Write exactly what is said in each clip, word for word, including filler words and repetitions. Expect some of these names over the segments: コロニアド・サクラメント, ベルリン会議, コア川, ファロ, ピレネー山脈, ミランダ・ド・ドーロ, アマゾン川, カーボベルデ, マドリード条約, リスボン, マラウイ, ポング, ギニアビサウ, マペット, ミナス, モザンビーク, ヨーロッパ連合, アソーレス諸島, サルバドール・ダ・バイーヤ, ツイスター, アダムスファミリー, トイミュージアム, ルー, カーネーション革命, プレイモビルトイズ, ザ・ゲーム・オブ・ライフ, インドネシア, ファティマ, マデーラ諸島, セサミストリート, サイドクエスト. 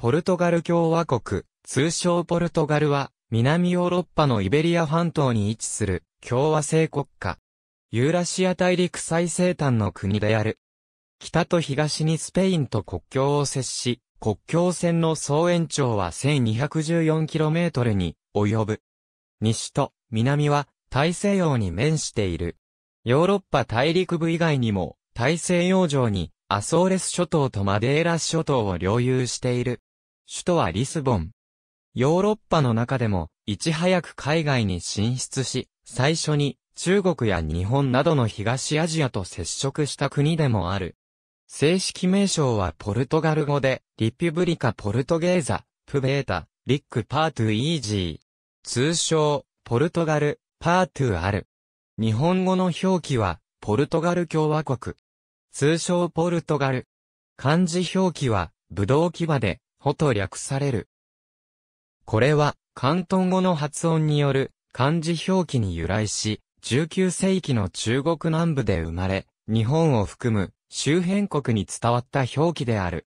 ポルトガル共和国、通称ポルトガルは、南ヨーロッパのイベリア半島に位置する共和制国家。ユーラシア大陸最西端の国である。北と東にスペインと国境を接し、国境線の総延長は せんにひゃくじゅうよんキロメートル に及ぶ。西と南は大西洋に面している。ヨーロッパ大陸部以外にも大西洋上にアソーレス諸島とマデーラ諸島を領有している。首都はリスボン。ヨーロッパの中でもいち早く海外に進出し、最初に中国や日本などの東アジアと接触した国でもある。正式名称はポルトガル語で、リピュブリカ・ポルトゲーザ、プベータ、リック・パートゥ・イージー。通称、ポルトガル、パートゥ・アル。日本語の表記は、ポルトガル共和国。通称ポルトガル。漢字表記は、ブドウ牙で、ホと略される。これは、広東語の発音による漢字表記に由来し、じゅうきゅうせいきの中国南部で生まれ、日本を含む周辺国に伝わった表記である。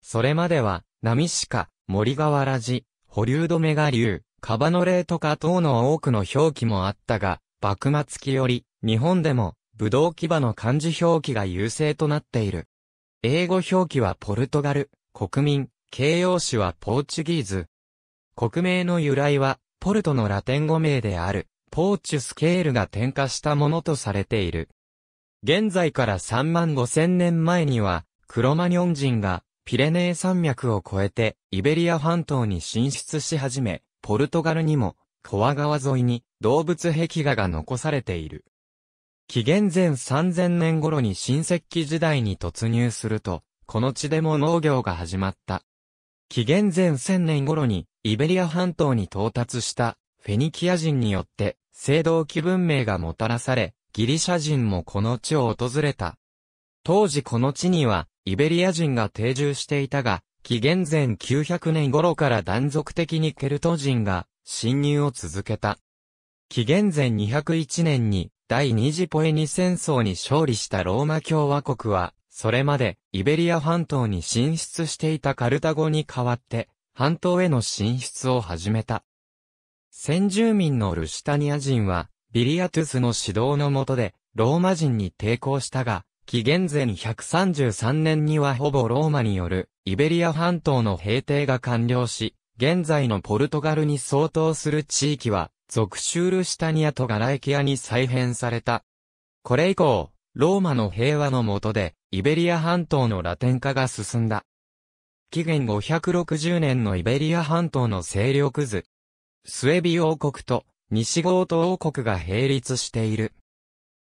それまでは、波鹿、森河原寺、保留止が流、カバノレーとか等の多くの表記もあったが、幕末期より、日本でも、ブドウ牙の漢字表記が優勢となっている。英語表記はポルトガル、国民、形容詞はポーチュギーズ。国名の由来は、ポルトのラテン語名である。ポーチュスケールが添加したものとされている。現在からさんまんごせんねんまえには、クロマニョン人がピレネー山脈を越えてイベリア半島に進出し始め、ポルトガルにもコア川沿いに動物壁画が残されている。紀元前さんぜんねん頃に新石器時代に突入すると、この地でも農業が始まった。紀元前せんねん頃にイベリア半島に到達したフェニキア人によって青銅器文明がもたらされ、ギリシャ人もこの地を訪れた。当時この地には、イベリア人が定住していたが、紀元前きゅうひゃくねん頃から断続的にケルト人が侵入を続けた。紀元前にひゃくいちねんに、第二次ポエニ戦争に勝利したローマ共和国は、それまでイベリア半島に進出していたカルタゴに代わって、半島への進出を始めた。先住民のルシタニア人は、ビリアトゥスの指導の下で、ローマ人に抵抗したが、紀元前ひゃくさんじゅうさんねんにはほぼローマによる、イベリア半島の平定が完了し、現在のポルトガルに相当する地域は、属州ルシタニアとガラエキアに再編された。これ以降、ローマの平和の下で、イベリア半島のラテン化が進んだ。紀元ごひゃくろくじゅうねんのイベリア半島の勢力図。スエビ王国と西ゴート王国が並立している。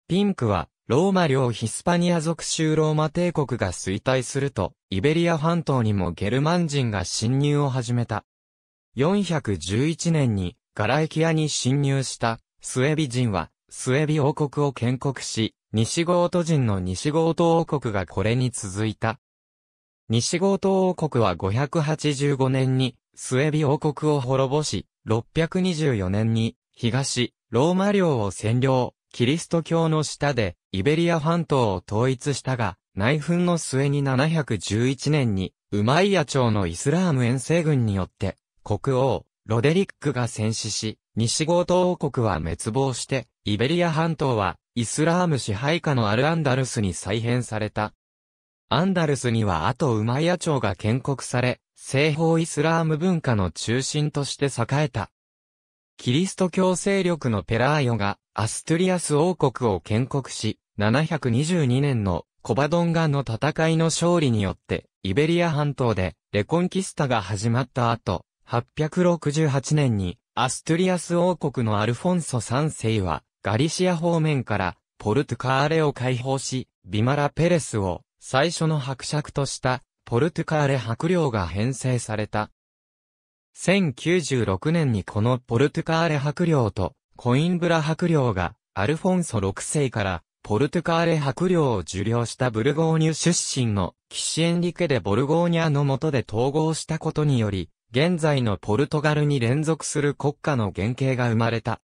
ピンクはローマ領ヒスパニア属州ローマ帝国が衰退すると、イベリア半島にもゲルマン人が侵入を始めた。よんひゃくじゅういちねんにガラエキアに侵入したスエビ人はスエビ王国を建国し、西ゴート人の西ゴート王国がこれに続いた。西ゴート王国はごひゃくはちじゅうごねんにスエビ王国を滅ぼし、ろっぴゃくにじゅうよねんに、東、ローマ領を占領、キリスト教の下で、イベリア半島を統一したが、内紛の末にななひゃくじゅういちねんに、ウマイヤ朝のイスラーム遠征軍によって、国王、ロデリックが戦死し、西ゴート王国は滅亡して、イベリア半島は、イスラーム支配下のアルアンダルスに再編された。アンダルスには後ウマイヤ朝が建国され、西方イスラーム文化の中心として栄えた。キリスト教勢力のペラーヨがアストゥリアス王国を建国し、ななひゃくにじゅうにねんのコバドンガの戦いの勝利によって、イベリア半島でレコンキスタが始まった後、はっぴゃくろくじゅうはちねんにアストゥリアス王国のアルフォンソさんせいはガリシア方面からポルトカーレを解放し、ビマラペレスを最初の伯爵とした。ポルトカーレ伯領が編成された。せんきゅうじゅうろくねんにこのポルトカーレ伯領とコインブラ伯領がアルフォンソろくせいからポルトカーレ伯領を受領したブルゴーニュ出身の騎士エンリケ・デ・ボルゴーニャの下で統合したことにより、現在のポルトガルに連続する国家の原型が生まれた。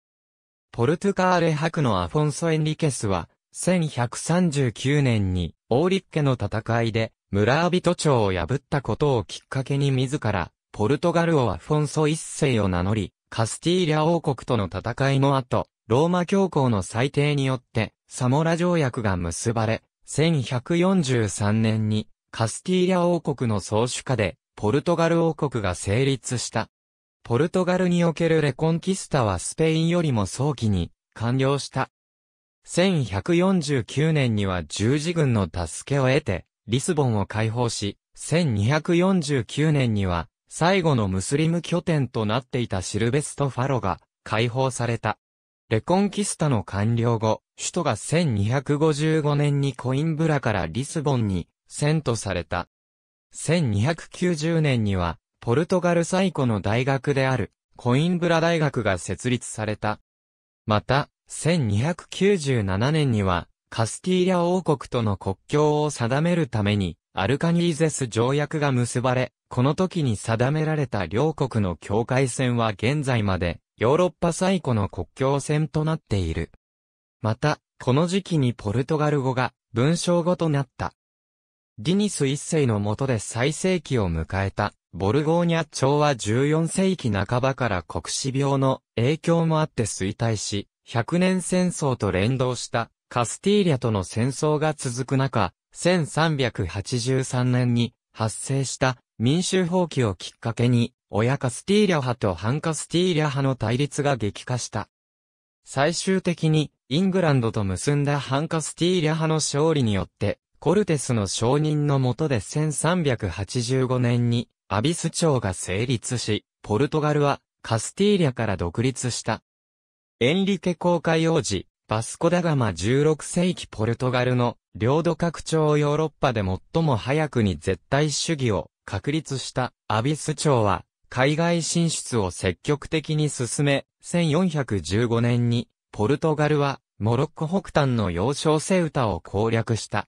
ポルトカーレ伯のアフォンソ・エンリケスはせんひゃくさんじゅうきゅうねんにオーリッケの戦いで村人町を破ったことをきっかけに自ら、ポルトガル王アフォンソ一世を名乗り、カスティーリャ王国との戦いの後、ローマ教皇の裁定によって、サモラ条約が結ばれ、せんひゃくよんじゅうさんねんに、カスティーリャ王国の宗主下で、ポルトガル王国が成立した。ポルトガルにおけるレコンキスタはスペインよりも早期に完了した。せんひゃくよんじゅうきゅうねんには十字軍の助けを得て、リスボンを解放し、せんにひゃくよんじゅうきゅうねんには、最後のムスリム拠点となっていたシルベスト・ファロが解放された。レコンキスタの完了後、首都がせんにひゃくごじゅうごねんにコインブラからリスボンに遷都された。せんにひゃくきゅうじゅうねんには、ポルトガル最古の大学であるコインブラ大学が設立された。また、せんにひゃくきゅうじゅうななねんには、カスティーリャ王国との国境を定めるために、アルカニーゼス条約が結ばれ、この時に定められた両国の境界線は現在まで、ヨーロッパ最古の国境線となっている。また、この時期にポルトガル語が文章語となった。ディニス一世の下で最盛期を迎えた、ボルゴーニャ朝はじゅうよんせいきなかばから黒死病の影響もあって衰退し、ひゃくねんせんそうと連動したカスティーリャとの戦争が続く中、せんさんびゃくはちじゅうさんねんに発生した民衆蜂起をきっかけに、親カスティーリャ派と反カスティーリャ派の対立が激化した。最終的に、イングランドと結んだ反カスティーリャ派の勝利によって、コルテスの承認の下でせんさんびゃくはちじゅうごねんに、アビス朝が成立し、ポルトガルはカスティーリャから独立した。エンリケ航海王子、バスコダガマじゅうろくせいきポルトガルの領土拡張をヨーロッパで最も早くに絶対主義を確立したアビス朝は、海外進出を積極的に進め、せんよんひゃくじゅうごねんに、ポルトガルは、モロッコ北端の要衝セウタを攻略した。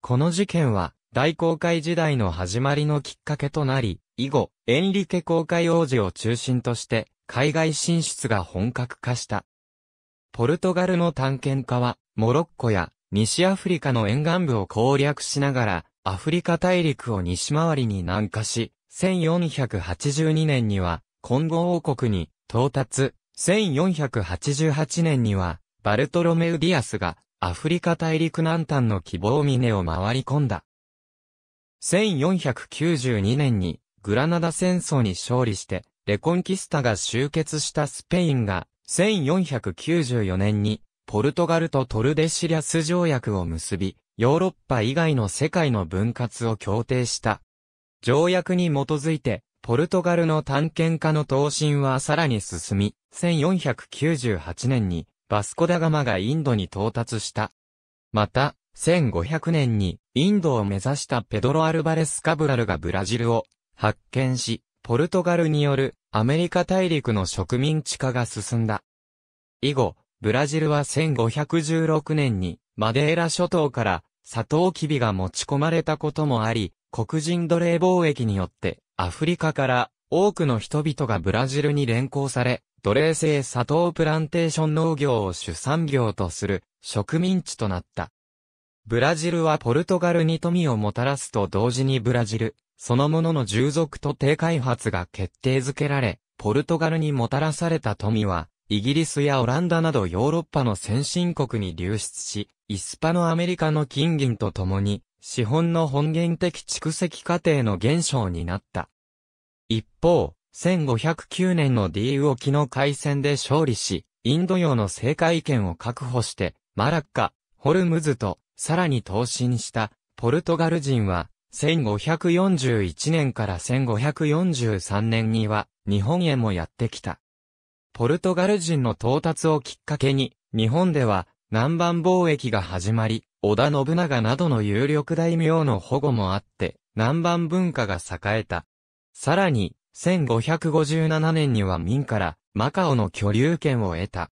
この事件は、大航海時代の始まりのきっかけとなり、以後、エンリケ航海王子を中心として、海外進出が本格化した。ポルトガルの探検家は、モロッコや、西アフリカの沿岸部を攻略しながら、アフリカ大陸を西回りに南下し、せんよんひゃくはちじゅうにねんには、コンゴ王国に到達、せんよんひゃくはちじゅうはちねんには、バルトロメウ・ディアスが、アフリカ大陸南端の希望峰を回り込んだ。せんよんひゃくきゅうじゅうにねんに、グラナダ戦争に勝利して、レコンキスタが終結したスペインが、せんよんひゃくきゅうじゅうよねんに、ポルトガルとトルデシリャス条約を結び、ヨーロッパ以外の世界の分割を協定した。条約に基づいて、ポルトガルの探検家の東進はさらに進み、せんよんひゃくきゅうじゅうはちねんにバスコダガマがインドに到達した。また、せんごひゃくねんにインドを目指したペドロ・アルバレス・カブラルがブラジルを発見し、ポルトガルによるアメリカ大陸の植民地化が進んだ。以後、ブラジルはせんごひゃくじゅうろくねんにマデーラ諸島からサトウキビが持ち込まれたこともあり、黒人奴隷貿易によって、アフリカから多くの人々がブラジルに連行され、奴隷制サトウプランテーション農業を主産業とする植民地となった。ブラジルはポルトガルに富をもたらすと同時にブラジル、そのものの従属と低開発が決定づけられ、ポルトガルにもたらされた富は、イギリスやオランダなどヨーロッパの先進国に流出し、イスパノアメリカの金銀とともに、資本の本源的蓄積過程の現象になった。一方、せんごひゃくきゅうねんのディーウ沖の海戦で勝利し、インド洋の制海権を確保して、マラッカ、ホルムズと、さらに東進した、ポルトガル人は、せんごひゃくよんじゅういちねんからせんごひゃくよんじゅうさんねんには、日本へもやってきた。ポルトガル人の到達をきっかけに、日本では、南蛮貿易が始まり、織田信長などの有力大名の保護もあって、南蛮文化が栄えた。さらに、せんごひゃくごじゅうななねんには明から、マカオの居留権を得た。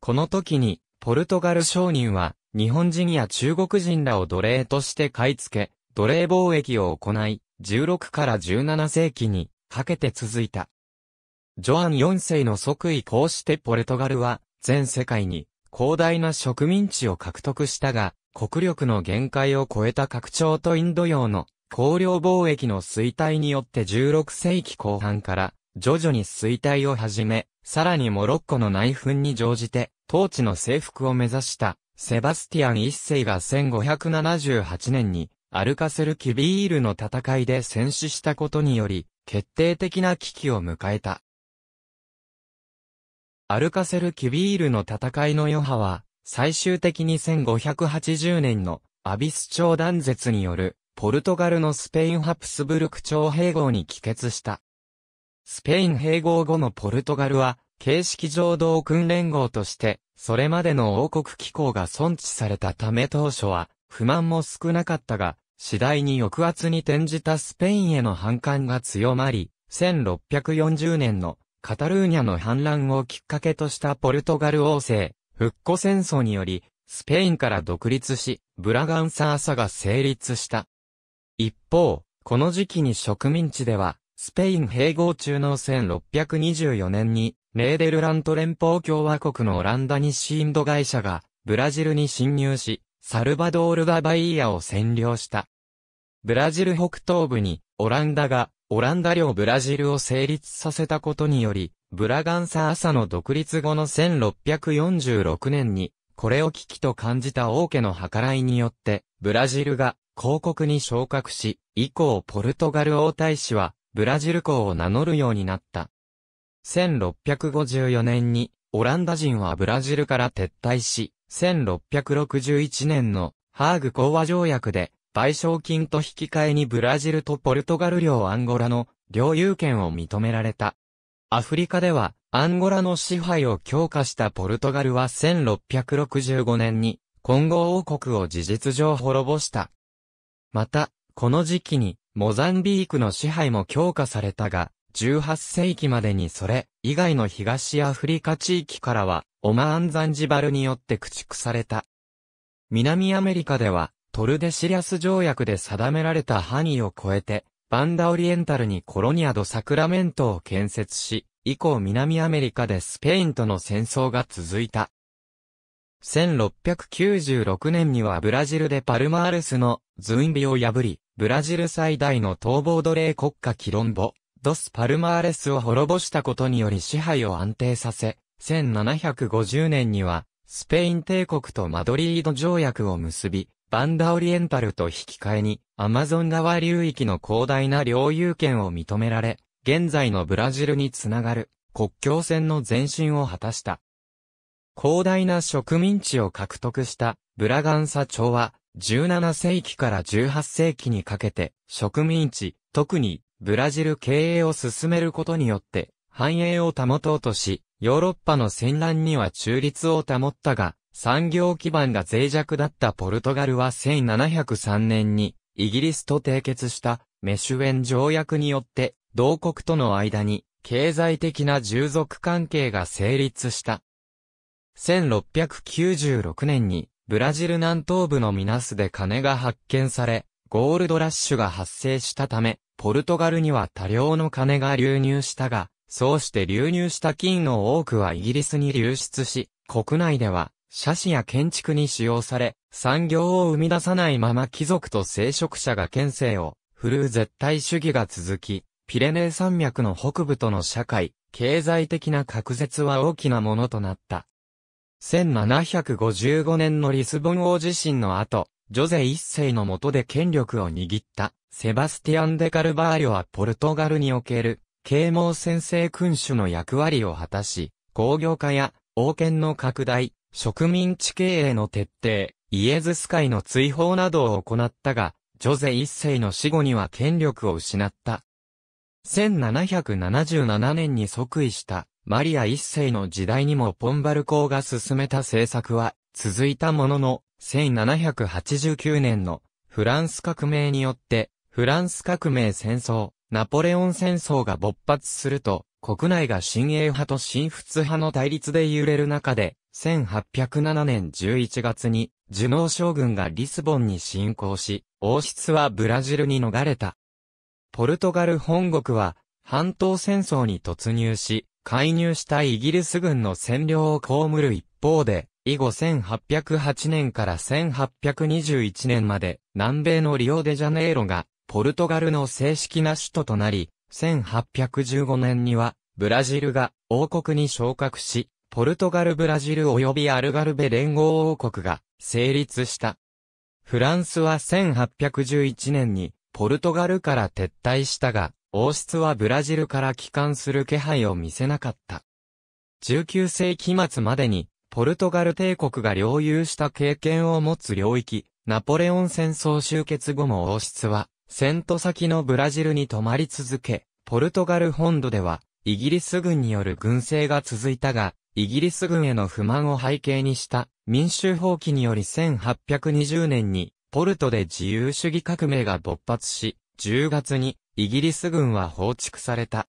この時に、ポルトガル商人は、日本人や中国人らを奴隷として買い付け、奴隷貿易を行い、じゅうろくからじゅうななせいきにかけて続いた。ジョアンよんせいの即位こうしてポルトガルは、全世界に、広大な植民地を獲得したが、国力の限界を超えた拡張とインド洋の公領貿易の衰退によってじゅうろくせいきこう半から徐々に衰退を始め、さらにモロッコの内紛に乗じて統治の征服を目指したセバスティアンいっせいがせんごひゃくななじゅうはちねんにアルカセル・キビールの戦いで戦死したことにより決定的な危機を迎えた。アルカセル・キビールの戦いの余波は、最終的にせんごひゃくはちじゅうねんのアビス朝断絶による、ポルトガルのスペインハプスブルク朝併合に帰結した。スペイン併合後のポルトガルは、形式上同訓連合として、それまでの王国機構が存置されたため当初は、不満も少なかったが、次第に抑圧に転じたスペインへの反感が強まり、せんろっぴゃくよんじゅうねんの、カタルーニャの反乱をきっかけとしたポルトガル王政、復古戦争により、スペインから独立し、ブラガンサ朝が成立した。一方、この時期に植民地では、スペイン併合中のせんろっぴゃくにじゅうよねんに、ネーデルラント連邦共和国のオランダ西インド会社が、ブラジルに侵入し、サルバドール・ダ・バイーヤを占領した。ブラジル北東部に、オランダが、オランダ領ブラジルを成立させたことにより、ブラガンサ朝の独立後のせんろっぴゃくよんじゅうろくねんに、これを危機と感じた王家の計らいによって、ブラジルが公国に昇格し、以降ポルトガル王太子は、ブラジル公を名乗るようになった。せんろっぴゃくごじゅうよねんに、オランダ人はブラジルから撤退し、せんろっぴゃくろくじゅういちねんのハーグ講和条約で、賠償金と引き換えにブラジルとポルトガル領アンゴラの領有権を認められた。アフリカではアンゴラの支配を強化したポルトガルはせんろっぴゃくろくじゅうごねんにコンゴ王国を事実上滅ぼした。また、この時期にモザンビークの支配も強化されたが、じゅうはっせいきまでにそれ以外の東アフリカ地域からはオマーン・ザンジバルによって駆逐された。南アメリカでは、トルデシリアス条約で定められた範囲を超えて、バンダオリエンタルにコロニアド・サクラメントを建設し、以降南アメリカでスペインとの戦争が続いた。せんろっぴゃくきゅうじゅうろくねんにはブラジルでパルマールスのズンビを破り、ブラジル最大の逃亡奴隷国家キロンボ、ドス・パルマーレスを滅ぼしたことにより支配を安定させ、せんななひゃくごじゅうねんには、スペイン帝国とマドリード条約を結び、バンダオリエンタルと引き換えに、アマゾン川流域の広大な領有権を認められ、現在のブラジルにつながる国境線の前進を果たした。広大な植民地を獲得したブラガンサ朝は、じゅうななせいきからじゅうはっせいきにかけて、植民地、特にブラジル経営を進めることによって、繁栄を保とうとし、ヨーロッパの戦乱には中立を保ったが、産業基盤が脆弱だったポルトガルはせんななひゃくさんねんにイギリスと締結したメシュウェン条約によって同国との間に経済的な従属関係が成立した。せんろっぴゃくきゅうじゅうろくねんにブラジル南東部のミナスで金が発見されゴールドラッシュが発生したためポルトガルには多量の金が流入したがそうして流入した金の多くはイギリスに流出し国内では奢侈や建築に使用され、産業を生み出さないまま貴族と聖職者が権勢を振るう絶対主義が続き、ピレネー山脈の北部との社会、経済的な隔絶は大きなものとなった。せんななひゃくごじゅうごねんのリスボン王地震の後、ジョゼ一世の下で権力を握った、セバスティアン・デ・カルバーリョはポルトガルにおける、啓蒙先制君主の役割を果たし、工業化や王権の拡大、植民地経営の徹底、イエズス会の追放などを行ったが、ジョゼ一世の死後には権力を失った。せんななひゃくななじゅうななねんに即位したマリア一世の時代にもポンバル公が進めた政策は続いたものの、せんななひゃくはちじゅうきゅうねんのフランス革命によって、フランス革命戦争、ナポレオン戦争が勃発すると、国内が親英派と親仏派の対立で揺れる中で、せんはっぴゃくななねんじゅういちがつに、ジュノー将軍がリスボンに侵攻し、王室はブラジルに逃れた。ポルトガル本国は、半島戦争に突入し、介入したイギリス軍の占領を被る一方で、以後せんはっぴゃくはちねんからせんはっぴゃくにじゅういちねんまで南米のリオデジャネイロがポルトガルの正式な首都となり、せんはっぴゃくじゅうごねんにはブラジルが王国に昇格し、ポルトガル・ブラジル及びアルガルベ連合王国が成立した。フランスはせんはっぴゃくじゅういちねんにポルトガルから撤退したが、王室はブラジルから帰還する気配を見せなかった。じゅうきゅうせいきまつまでにポルトガル帝国が領有した経験を持つ領域、ナポレオン戦争終結後も王室は遷都先のブラジルに泊まり続け、ポルトガル本土ではイギリス軍による軍政が続いたが、イギリス軍への不満を背景にした民衆蜂起によりせんはっぴゃくにじゅうねんにポルトで自由主義革命が勃発し、じゅうがつにイギリス軍は放逐された。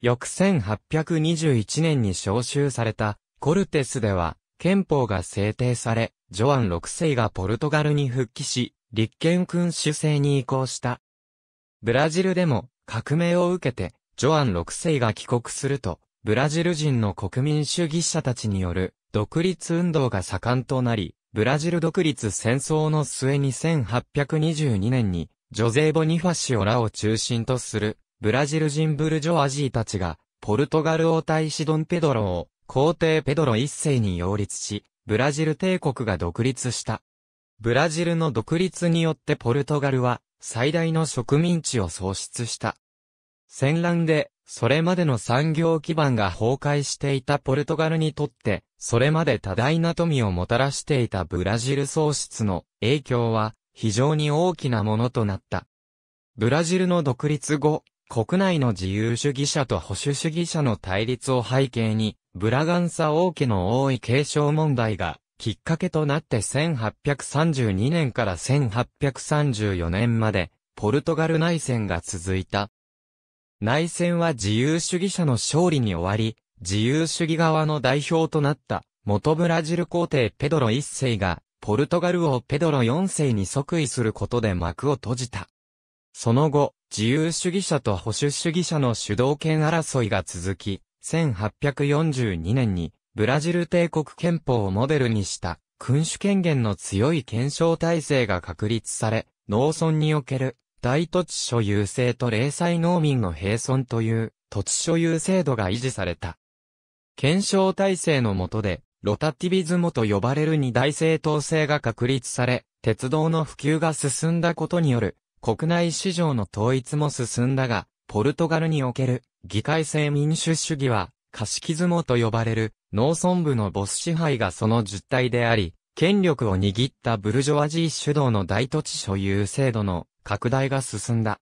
翌せんはっぴゃくにじゅういちねんに召集されたコルテスでは憲法が制定され、ジョアンろくせいがポルトガルに復帰し、立憲君主制に移行した。ブラジルでも革命を受けてジョアンろくせいが帰国すると、ブラジル人の国民主義者たちによる独立運動が盛んとなり、ブラジル独立戦争の末にせんはっぴゃくにじゅうにねんにジョゼ・ボニファシオらを中心とするブラジル人ブルジョワジーたちがポルトガル王太子ドン・ペドロを皇帝ペドロいっせいに擁立し、ブラジル帝国が独立した。ブラジルの独立によってポルトガルは最大の植民地を喪失した。戦乱でそれまでの産業基盤が崩壊していたポルトガルにとって、それまで多大な富をもたらしていたブラジル喪失の影響は非常に大きなものとなった。ブラジルの独立後、国内の自由主義者と保守主義者の対立を背景に、ブラガンサ王家の王位継承問題が、きっかけとなってせんはっぴゃくさんじゅうにねんからせんはっぴゃくさんじゅうよねんまでポルトガル内戦が続いた。内戦は自由主義者の勝利に終わり、自由主義側の代表となった元ブラジル皇帝ペドロいっせいがポルトガル王ペドロよんせいに即位することで幕を閉じた。その後、自由主義者と保守主義者の主導権争いが続き、せんはっぴゃくよんじゅうにねんにブラジル帝国憲法をモデルにした君主権限の強い憲章体制が確立され、農村における大土地所有制と零細農民の併存という土地所有制度が維持された。憲章体制の下でロタティビズモと呼ばれる二大政党制が確立され、鉄道の普及が進んだことによる国内市場の統一も進んだが、ポルトガルにおける議会制民主主義はカシキズモと呼ばれる農村部のボス支配がその実態であり、権力を握ったブルジョワジー主導の大土地所有制度の拡大が進んだ。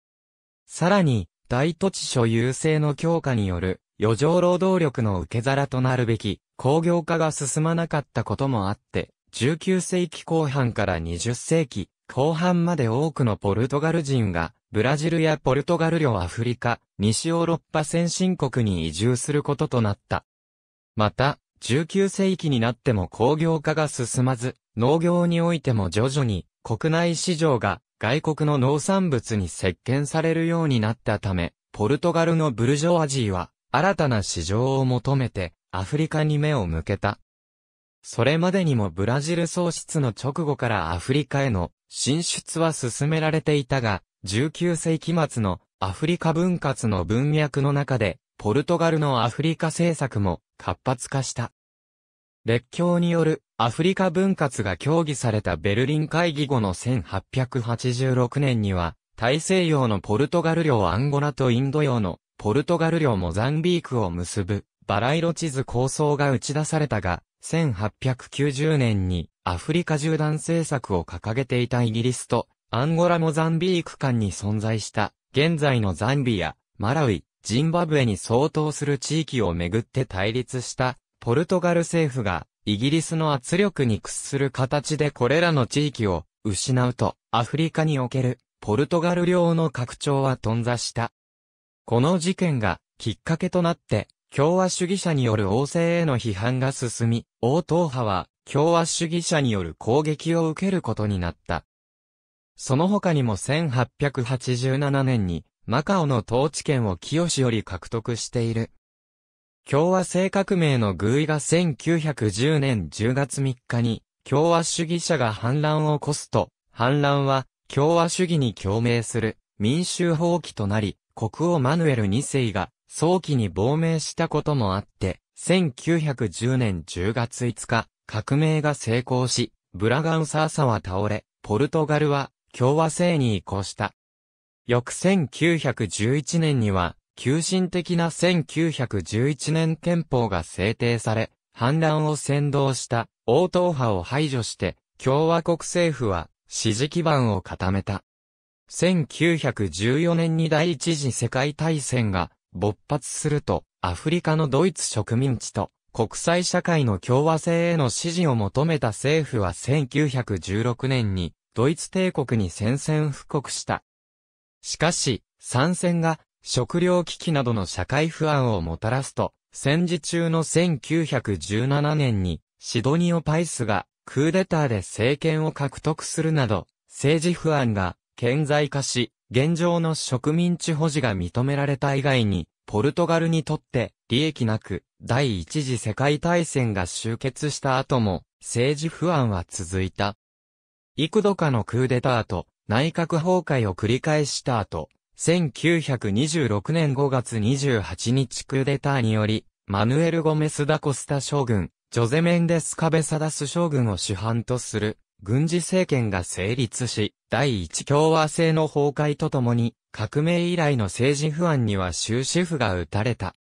さらに、大土地所有制の強化による余剰労働力の受け皿となるべき工業化が進まなかったこともあって、じゅうきゅうせいきこう半からにじゅっせいきこう半まで多くのポルトガル人がブラジルやポルトガル領アフリカ、西ヨーロッパ先進国に移住することとなった。また、じゅうきゅうせいきになっても工業化が進まず、農業においても徐々に国内市場が外国の農産物に席巻されるようになったため、ポルトガルのブルジョワジーは新たな市場を求めてアフリカに目を向けた。それまでにもブラジル喪失の直後からアフリカへの進出は進められていたが、じゅうきゅうせいきまつのアフリカ分割の文脈の中で、ポルトガルのアフリカ政策も活発化した。列強によるアフリカ分割が協議されたベルリン会議後のせんはっぴゃくはちじゅうろくねんには、大西洋のポルトガル領アンゴラとインド洋のポルトガル領モザンビークを結ぶバライロ地図構想が打ち出されたが、せんはっぴゃくきゅうじゅうねんにアフリカ縦断政策を掲げていたイギリスとアンゴラモザンビーク間に存在した現在のザンビア、マラウイ、ジンバブエに相当する地域をめぐって対立したポルトガル政府がイギリスの圧力に屈する形でこれらの地域を失うと、アフリカにおけるポルトガル領の拡張は頓挫した。この事件がきっかけとなって共和主義者による王政への批判が進み、王党派は共和主義者による攻撃を受けることになった。その他にもせんはっぴゃくはちじゅうななねんにマカオの統治権を清より獲得している。共和制革命の寓意がせんきゅうひゃくじゅうねんじゅうがつみっかに共和主義者が反乱を起こすと、反乱は共和主義に共鳴する民衆蜂起となり、国王マヌエルにせいが早期に亡命したこともあって、せんきゅうひゃくじゅうねんじゅうがついつか、革命が成功し、ブラガンサーサは倒れ、ポルトガルは共和制に移行した。翌せんきゅうひゃくじゅういちねんには、急進的なせんきゅうひゃくじゅういちねん憲法が制定され、反乱を扇動した王党派を排除して、共和国政府は支持基盤を固めた。せんきゅうひゃくじゅうよねんに第一次世界大戦が勃発すると、アフリカのドイツ植民地と国際社会の共和制への支持を求めた政府はせんきゅうひゃくじゅうろくねんにドイツ帝国に宣戦布告した。しかし、参戦が食糧危機などの社会不安をもたらすと、戦時中のせんきゅうひゃくじゅうななねんにシドニオ・パイスがクーデターで政権を獲得するなど、政治不安が顕在化し、現状の植民地保持が認められた以外に、ポルトガルにとって利益なく、第一次世界大戦が終結した後も、政治不安は続いた。幾度かのクーデターと内閣崩壊を繰り返した後、せんきゅうひゃくにじゅうろくねんごがつにじゅうはちにちクーデターにより、マヌエル・ゴメス・ダ・コスタ将軍、ジョゼ・メンデス・カベサダス将軍を主犯とする軍事政権が成立し、第一共和制の崩壊とともに、革命以来の政治不安には終止符が打たれた。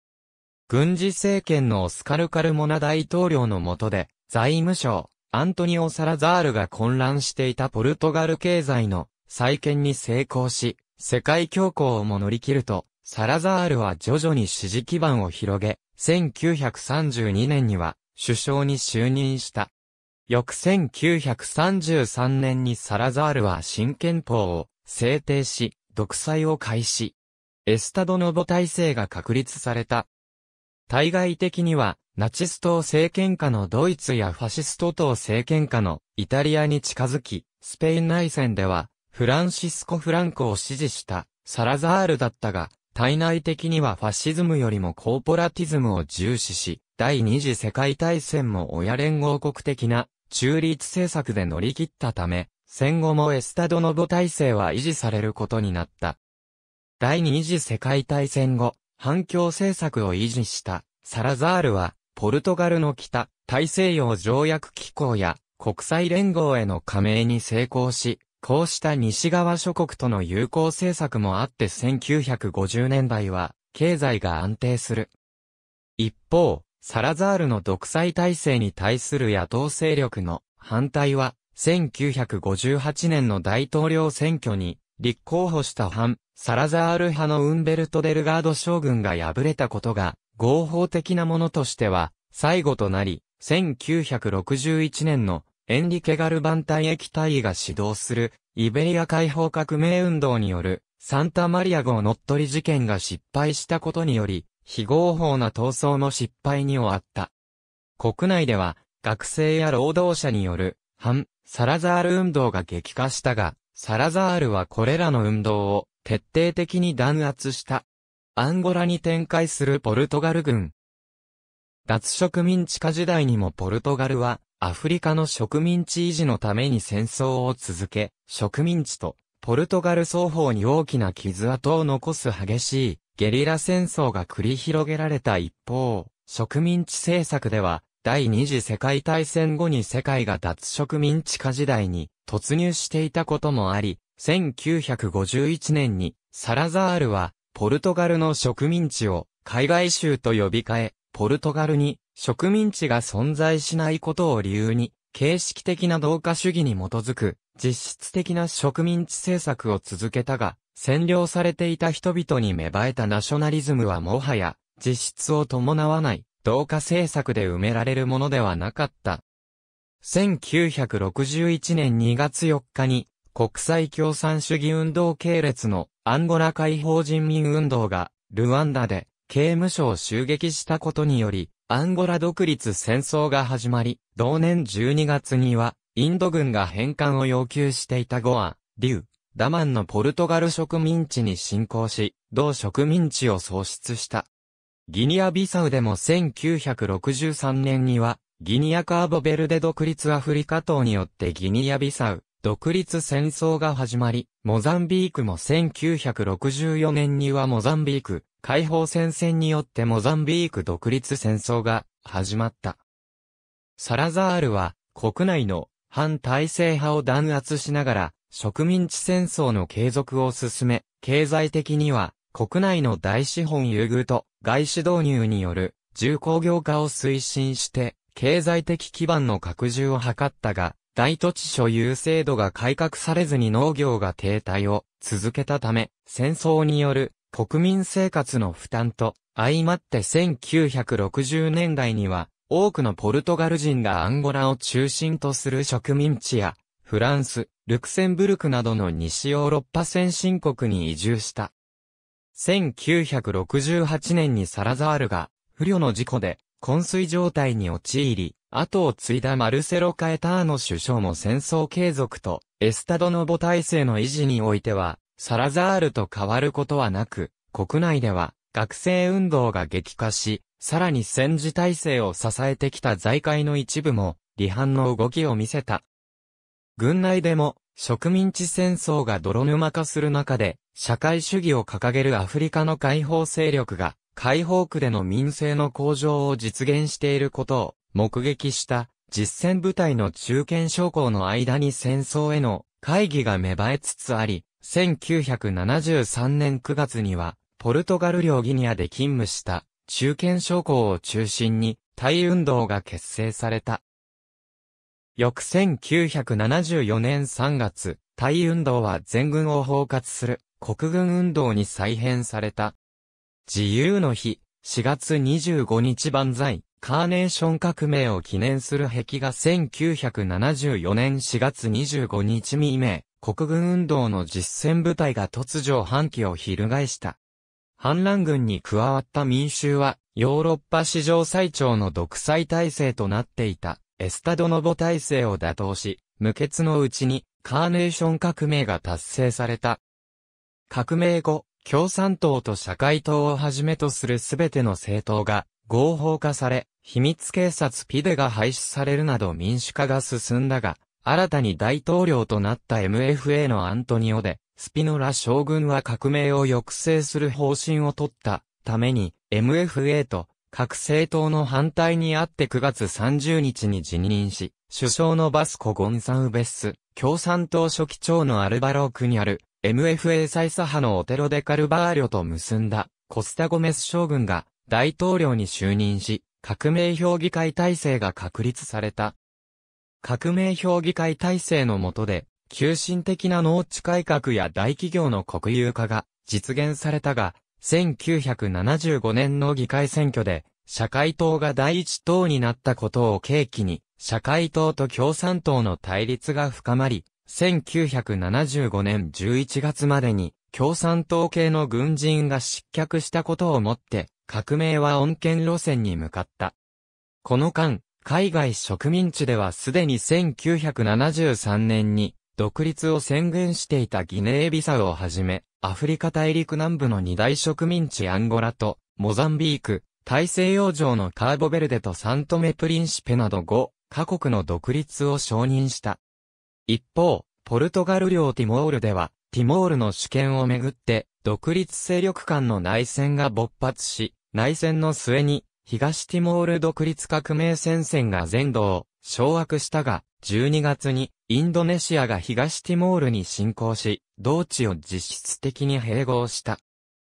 軍事政権のオスカル・カルモナ大統領の下で、財務省、アントニオ・サラザールが混乱していたポルトガル経済の再建に成功し、世界恐慌も乗り切ると、サラザールは徐々に支持基盤を広げ、せんきゅうひゃくさんじゅうにねんには首相に就任した。翌せんきゅうひゃくさんじゅうさんねんにサラザールは新憲法を制定し、独裁を開始。エスタド・ノボ体制が確立された。対外的には、ナチス党政権下のドイツやファシスト党政権下のイタリアに近づき、スペイン内戦では、フランシスコ・フランコを支持したサラザールだったが、対内的にはファシズムよりもコーポラティズムを重視し、第二次世界大戦も親連合国的な中立政策で乗り切ったため、戦後もエスタドノボ体制は維持されることになった。第二次世界大戦後、反共政策を維持したサラザールは、ポルトガルの北、大西洋条約機構や国際連合への加盟に成功し、こうした西側諸国との友好政策もあってせんきゅうひゃくごじゅうねんだいは経済が安定する。一方、サラザールの独裁体制に対する野党勢力の反対はせんきゅうひゃくごじゅうはちねんの大統領選挙に立候補した反サラザール派のウンベルト・デルガード将軍が敗れたことが合法的なものとしては最後となり、せんきゅうひゃくろくじゅういちねんのエンリケ・ガルバン隊液体位が指導するイベリア解放革命運動によるサンタマリア号乗っ取り事件が失敗したことにより非合法な闘争も失敗に終わった。国内では学生や労働者による反サラザール運動が激化したが、サラザールはこれらの運動を徹底的に弾圧した。アンゴラに展開するポルトガル軍。脱植民地化時代にもポルトガルはアフリカの植民地維持のために戦争を続け、植民地とポルトガル双方に大きな傷跡を残す激しいゲリラ戦争が繰り広げられた一方、植民地政策では第二次世界大戦後に世界が脱植民地化時代に突入していたこともあり、せんきゅうひゃくごじゅういちねんにサラザールはポルトガルの植民地を海外州と呼び換え、ポルトガルに植民地が存在しないことを理由に、形式的な同化主義に基づく実質的な植民地政策を続けたが、占領されていた人々に芽生えたナショナリズムはもはや実質を伴わない同化政策で埋められるものではなかった。せんきゅうひゃくろくじゅういちねんにがつよっかに国際共産主義運動系列のアンゴラ解放人民運動がルワンダで刑務所を襲撃したことにより、アンゴラ独立戦争が始まり、同年じゅうにがつには、インド軍が返還を要求していたゴア、リュ、ダマンのポルトガル植民地に侵攻し、同植民地を喪失した。ギニアビサウでもせんきゅうひゃくろくじゅうさんねんには、ギニアカーボベルデ独立アフリカ党によってギニアビサウ独立戦争が始まり、モザンビークもせんきゅうひゃくろくじゅうよねんにはモザンビーク解放戦線によってモザンビーク独立戦争が始まった。サラザールは国内の反体制派を弾圧しながら植民地戦争の継続を進め、経済的には国内の大資本優遇と外資導入による重工業化を推進して、経済的基盤の拡充を図ったが、大土地所有制度が改革されずに農業が停滞を続けたため、戦争による国民生活の負担と相まってせんきゅうひゃくろくじゅうねんだいには多くのポルトガル人がアンゴラを中心とする植民地やフランス、ルクセンブルクなどの西ヨーロッパ先進国に移住した。せんきゅうひゃくろくじゅうはちねんにサラザールが不慮の事故で昏睡状態に陥り、後を継いだマルセロ・カエターノ首相も戦争継続とエスタドノボ体制の維持においては、サラザールと変わることはなく、国内では学生運動が激化し、さらに戦時体制を支えてきた財界の一部も、離反の動きを見せた。軍内でも、植民地戦争が泥沼化する中で、社会主義を掲げるアフリカの解放勢力が、解放区での民政の向上を実現していることを目撃した実戦部隊の中堅将校の間に戦争への懐疑が芽生えつつあり、せんきゅうひゃくななじゅうさんねんくがつにはポルトガル領ギニアで勤務した中堅将校を中心に対運動が結成された。翌せんきゅうひゃくななじゅうよねんさんがつ、対運動は全軍を包括する国軍運動に再編された。自由の日、しがつにじゅうごにち万歳、カーネーション革命を記念する壁画せんきゅうひゃくななじゅうよねんしがつにじゅうごにち未明、国軍運動の実践部隊が突如反旗を翻した。反乱軍に加わった民衆は、ヨーロッパ史上最長の独裁体制となっていた、エスタドノボ体制を打倒し、無血のうちに、カーネーション革命が達成された。革命後、共産党と社会党をはじめとするすべての政党が合法化され、秘密警察ピデが廃止されるなど民主化が進んだが、新たに大統領となった エムエフエー のアントニオ・デ・スピノラ将軍は革命を抑制する方針を取ったために、エムエフエー と各政党の反対にあってくがつさんじゅうにちに辞任し、首相のバスコ・ゴンサンベス、共産党書記長のアルバロークにある、エムエフエー 最左派のオテロデカルバーリョと結んだコスタゴメス将軍が大統領に就任し、革命評議会体制が確立された。革命評議会体制の下で、急進的な農地改革や大企業の国有化が実現されたが、せんきゅうひゃくななじゅうごねんの議会選挙で社会党が第一党になったことを契機に、社会党と共産党の対立が深まり、せんきゅうひゃくななじゅうごねんじゅういちがつまでに共産党系の軍人が失脚したことをもって革命は穏健路線に向かった。この間、海外植民地ではすでにせんきゅうひゃくななじゅうさんねんに独立を宣言していたギネービサウをはじめ、アフリカ大陸南部の二大植民地アンゴラとモザンビーク、大西洋上のカーボベルデとサントメプリンシペなどごかこくの独立を承認した。一方、ポルトガル領ティモールでは、ティモールの主権をめぐって、独立勢力間の内戦が勃発し、内戦の末に、東ティモール独立革命戦線が全土を掌握したが、じゅうにがつに、インドネシアが東ティモールに侵攻し、同地を実質的に併合した。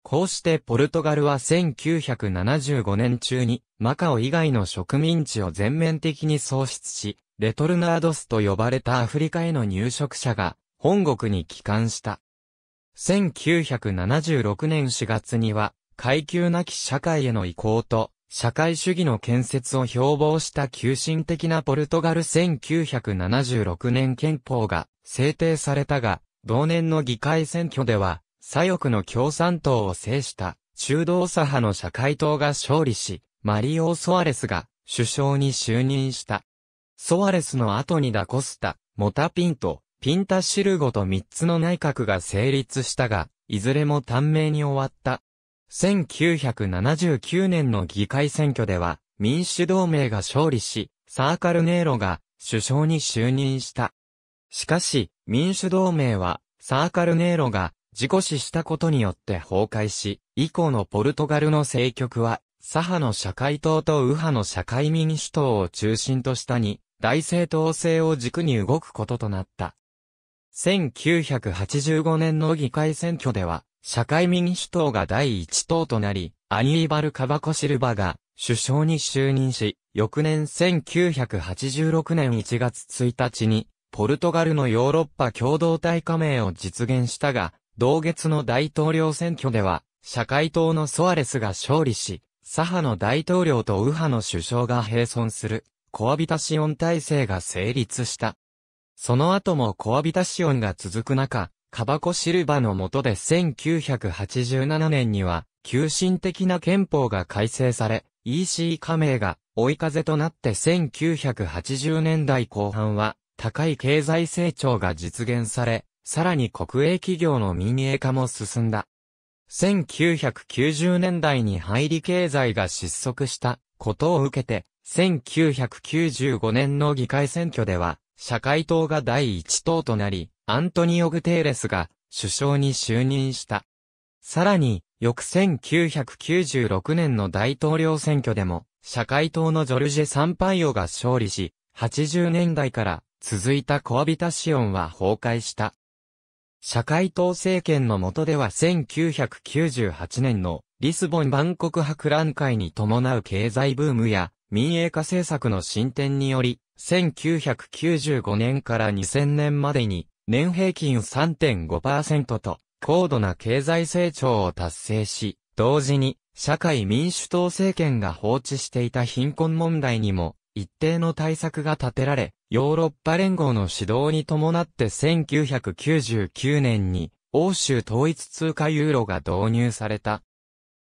こうしてポルトガルはせんきゅうひゃくななじゅうごねん中に、マカオ以外の植民地を全面的に喪失し、レトルナードスと呼ばれたアフリカへの入植者が本国に帰還した。せんきゅうひゃくななじゅうろくねんしがつには階級なき社会への移行と社会主義の建設を標榜した急進的なポルトガルせんきゅうひゃくななじゅうろくねん憲法が制定されたが、同年の議会選挙では左翼の共産党を制した中道左派の社会党が勝利し、マリオ・ソアレスが首相に就任した。ソアレスの後にダ・コスタ、モタピント、ピンタシルゴとみっつの内閣が成立したが、いずれも短命に終わった。せんきゅうひゃくななじゅうきゅうねんの議会選挙では民主同盟が勝利し、サーカルネーロが首相に就任した。しかし、民主同盟はサーカルネーロが事故死したことによって崩壊し、以降のポルトガルの政局は、左派の社会党と右派の社会民主党を中心としたに、大政党制を軸に動くこととなった。せんきゅうひゃくはちじゅうごねんの議会選挙では、社会民主党が第一党となり、アニーバル・カバコシルバが首相に就任し、翌年せんきゅうひゃくはちじゅうろくねんいちがつついたちに、ポルトガルのヨーロッパ共同体加盟を実現したが、同月の大統領選挙では、社会党のソアレスが勝利し、左派の大統領と右派の首相が並存する、コアビタシオン体制が成立した。その後もコアビタシオンが続く中、カバコシルバの下でせんきゅうひゃくはちじゅうななねんには、急進的な憲法が改正され、イーシー 加盟が追い風となってせんきゅうひゃくはちじゅうねんだいこう半は、高い経済成長が実現され、さらに国営企業の民営化も進んだ。せんきゅうひゃくきゅうじゅうねんだいに入り経済が失速したことを受けて、せんきゅうひゃくきゅうじゅうごねんの議会選挙では、社会党が第一党となり、アントニオ・グテーレスが首相に就任した。さらに、翌せんきゅうひゃくきゅうじゅうろくねんの大統領選挙でも、社会党のジョルジェ・サンパイオが勝利し、はちじゅうねんだいから続いたコアビタシオンは崩壊した。社会党政権の下ではせんきゅうひゃくきゅうじゅうはちねんのリスボン万国博覧会に伴う経済ブームや民営化政策の進展により、せんきゅうひゃくきゅうじゅうごねんからにせんねんまでに年平均 さんてんごパーセント と高度な経済成長を達成し、同時に社会民主党政権が放置していた貧困問題にも一定の対策が立てられ、ヨーロッパ連合の指導に伴ってせんきゅうひゃくきゅうじゅうきゅうねんに欧州統一通貨ユーロが導入された。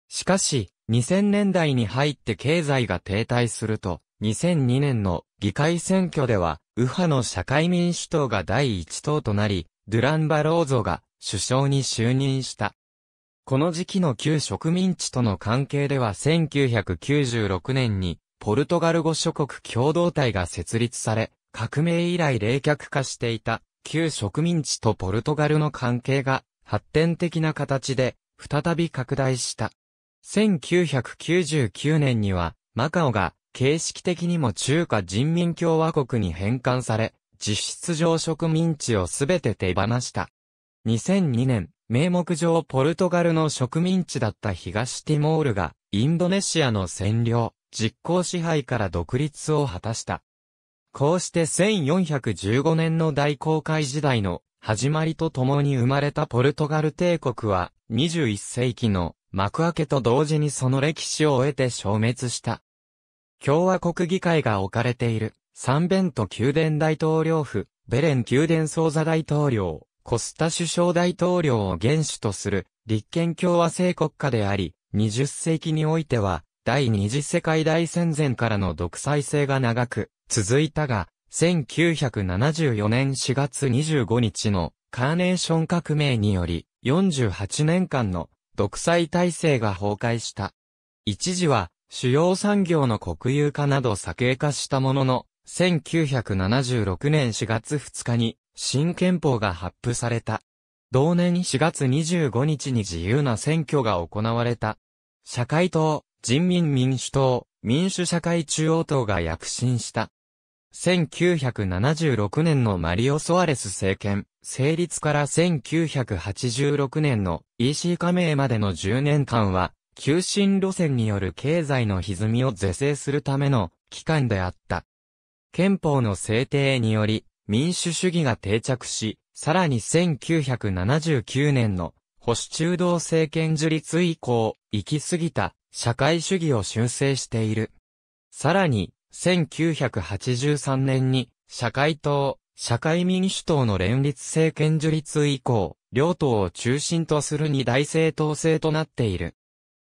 しかし、にせんねんだいに入って経済が停滞すると、にせんにねんの議会選挙では、右派の社会民主党が第一党となり、ドゥラン・バローゾが首相に就任した。この時期の旧植民地との関係ではせんきゅうひゃくきゅうじゅうろくねんに、ポルトガル語諸国共同体が設立され、革命以来冷却化していた旧植民地とポルトガルの関係が発展的な形で再び拡大した。せんきゅうひゃくきゅうじゅうきゅうねんにはマカオが形式的にも中華人民共和国に返還され、実質上植民地をすべて手放した。にせんにねん、名目上ポルトガルの植民地だった東ティモールがインドネシアの占領。実効支配から独立を果たした。こうしてせんよんひゃくじゅうごねんの大航海時代の始まりとともに生まれたポルトガル帝国はにじゅういっせいきの幕開けと同時にその歴史を終えて消滅した。共和国議会が置かれているサンベント宮殿大統領府、ベレン宮殿総座大統領、コスタ首相大統領を元首とする立憲共和制国家であり、にじゅっせいきにおいては、第二次世界大戦前からの独裁制が長く続いたが、せんきゅうひゃくななじゅうよねんしがつにじゅうごにちのカーネーション革命により、よんじゅうはちねんかんの独裁体制が崩壊した。一時は主要産業の国有化など左傾化したものの、せんきゅうひゃくななじゅうろくねんしがつふつかに新憲法が発布された。同年しがつにじゅうごにちに自由な選挙が行われた。社会党、人民民主党、民主社会中央党が躍進した。せんきゅうひゃくななじゅうろくねんのマリオ・ソアレス政権、成立からせんきゅうひゃくはちじゅうろくねんの イーシー 加盟までのじゅうねんかんは、急進路線による経済の歪みを是正するための期間であった。憲法の制定により、民主主義が定着し、さらにせんきゅうひゃくななじゅうきゅうねんの保守中道政権樹立以降、行き過ぎた。社会主義を修正している。さらに、せんきゅうひゃくはちじゅうさんねんに、社会党、社会民主党の連立政権樹立以降、両党を中心とする二大政党制となっている。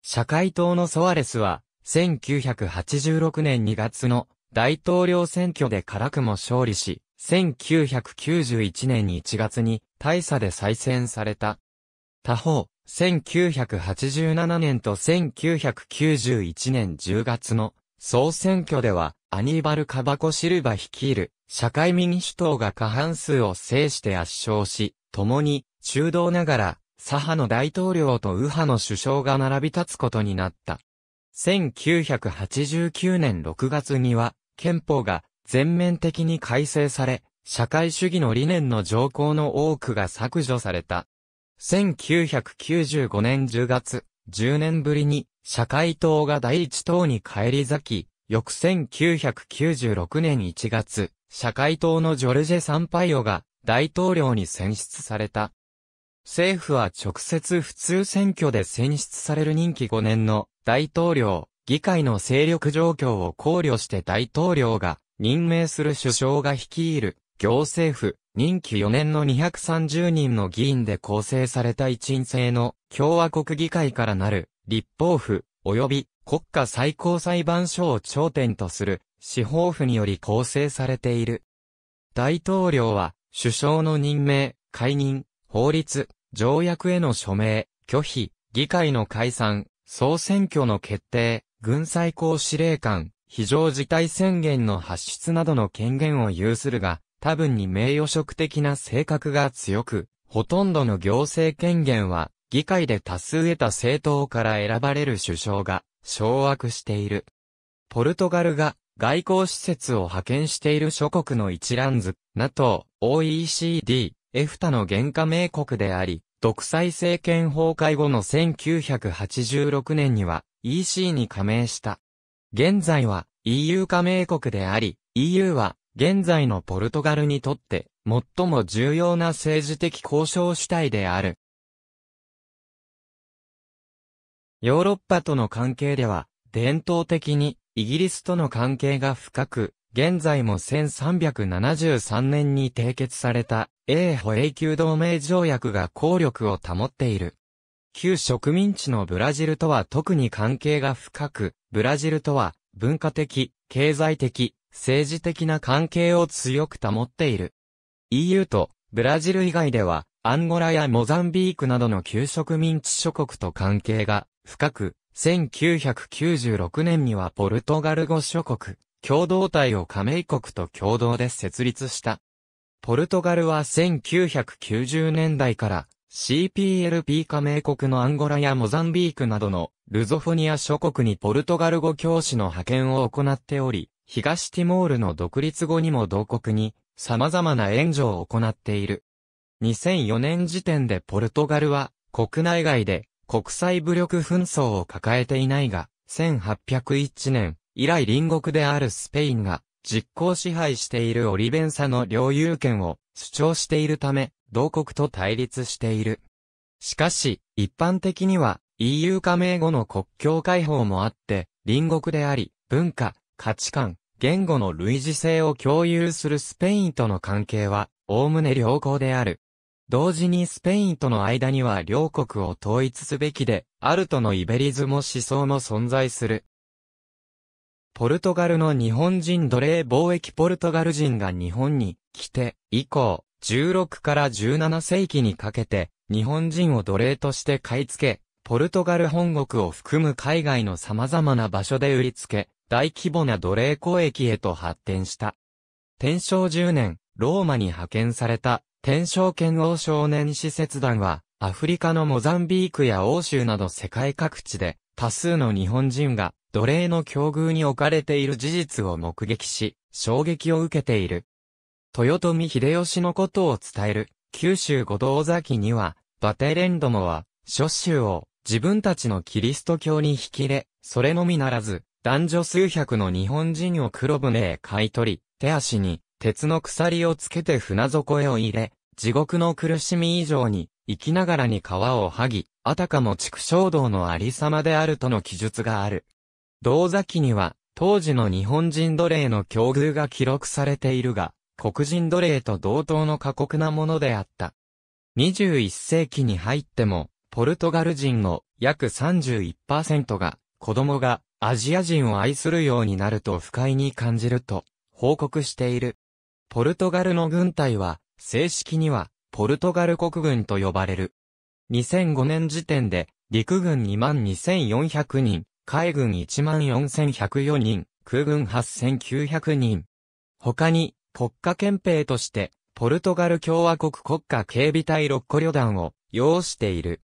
社会党のソアレスは、せんきゅうひゃくはちじゅうろくねんにがつの大統領選挙で辛くも勝利し、せんきゅうひゃくきゅうじゅういちねんいちがつに大差で再選された。他方、せんきゅうひゃくはちじゅうななねんとせんきゅうひゃくきゅうじゅういちねんじゅうがつの総選挙では、アニーバル・カバコ・シルバ率いる社会民主党が過半数を制して圧勝し、共に中道ながら左派の大統領と右派の首相が並び立つことになった。せんきゅうひゃくはちじゅうきゅうねんろくがつには、憲法が全面的に改正され、社会主義の理念の条項の多くが削除された。せんきゅうひゃくきゅうじゅうごねんじゅうがつ、じゅうねんぶりに社会党が第一党に返り咲き、翌せんきゅうひゃくきゅうじゅうろくねんいちがつ、社会党のジョルジェ・サンパイオが大統領に選出された。政府は直接普通選挙で選出される任期ごねんの大統領、議会の勢力状況を考慮して大統領が任命する首相が率いる行政府、任期よねんのにひゃくさんじゅうにんの議員で構成された一院制の共和国議会からなる立法府及び国家最高裁判所を頂点とする司法府により構成されている。大統領は首相の任命、解任、法律、条約への署名、拒否、議会の解散、総選挙の決定、軍最高司令官、非常事態宣言の発出などの権限を有するが、多分に名誉職的な性格が強く、ほとんどの行政権限は、議会で多数得た政党から選ばれる首相が掌握している。ポルトガルが外交施設を派遣している諸国の一覧図、ナトー、オーイーシーディー、エフタの原加盟国であり、独裁政権崩壊後のせんきゅうひゃくはちじゅうろくねんには イーシー に加盟した。現在は イーユー 加盟国であり、イーユー は現在のポルトガルにとって最も重要な政治的交渉主体である。ヨーロッパとの関係では、伝統的にイギリスとの関係が深く、現在もせんさんびゃくななじゅうさんねんに締結された英保永久同盟条約が効力を保っている。旧植民地のブラジルとは特に関係が深く、ブラジルとは文化的、経済的、政治的な関係を強く保っている。イーユー とブラジル以外では、アンゴラやモザンビークなどの旧植民地諸国と関係が深く、せんきゅうひゃくきゅうじゅうろくねんにはポルトガル語諸国、共同体を加盟国と共同で設立した。ポルトガルはせんきゅうひゃくきゅうじゅうねんだいから、シーピーエルピー 加盟国のアンゴラやモザンビークなどのルゾフォニア諸国にポルトガル語教師の派遣を行っており、東ティモールの独立後にも同国に様々な援助を行っている。にせんよねん時点でポルトガルは国内外で国際武力紛争を抱えていないが、せんはっぴゃくいちねん以来隣国であるスペインが実効支配しているオリベンサの領有権を主張しているため、同国と対立している。しかし、一般的には イーユー 加盟後の国境開放もあって、隣国であり、文化、価値観、言語の類似性を共有するスペインとの関係は、おおむね良好である。同時にスペインとの間には両国を統一すべきで、あるとのイベリズム思想も存在する。ポルトガルの日本人奴隷貿易ポルトガル人が日本に来て以降、じゅうろくからじゅうなな世紀にかけて日本人を奴隷として買い付け、ポルトガル本国を含む海外の様々な場所で売りつけ、大規模な奴隷交易へと発展した。天正じゅうねん、ローマに派遣された天正拳王少年使節団は、アフリカのモザンビークや欧州など世界各地で多数の日本人が奴隷の境遇に置かれている事実を目撃し、衝撃を受けている。豊臣秀吉のことを伝える、九州五道崎には、バテレンどもは、諸州を自分たちのキリスト教に引き入れ、それのみならず、男女数百の日本人を黒船へ買い取り、手足に鉄の鎖をつけて船底へ追い入れ、地獄の苦しみ以上に、生きながらに皮を剥ぎ、あたかも畜生道のありさまであるとの記述がある。道崎には、当時の日本人奴隷の境遇が記録されているが、黒人奴隷と同等の過酷なものであった。にじゅういっ世紀に入っても、ポルトガル人の約 さんじゅういちパーセント が、子供がアジア人を愛するようになると不快に感じると、報告している。ポルトガルの軍隊は、正式には、ポルトガル国軍と呼ばれる。にせんごねん時点で、陸軍 にまんにせんよんひゃく 人、海軍 いちまんよんせんひゃくよん 人、空軍 はっせんきゅうひゃく 人。他に、国家憲兵として、ポルトガル共和国国家警備隊ろっこりょだんを擁している。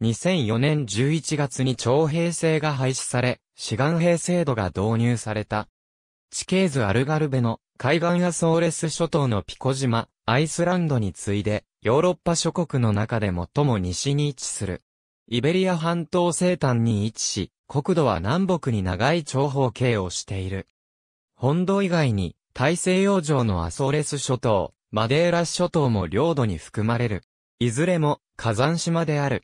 にせんよねんじゅういちがつに徴兵制が廃止され、志願兵制度が導入された。地形図アルガルベの海岸やソーレス諸島のピコ島、アイスランドに次いで、ヨーロッパ諸国の中で最も西に位置する。イベリア半島西端に位置し、国土は南北に長い長方形をしている。本土以外に、大西洋上のアソーレス諸島、マデーラ諸島も領土に含まれる。いずれも火山島である。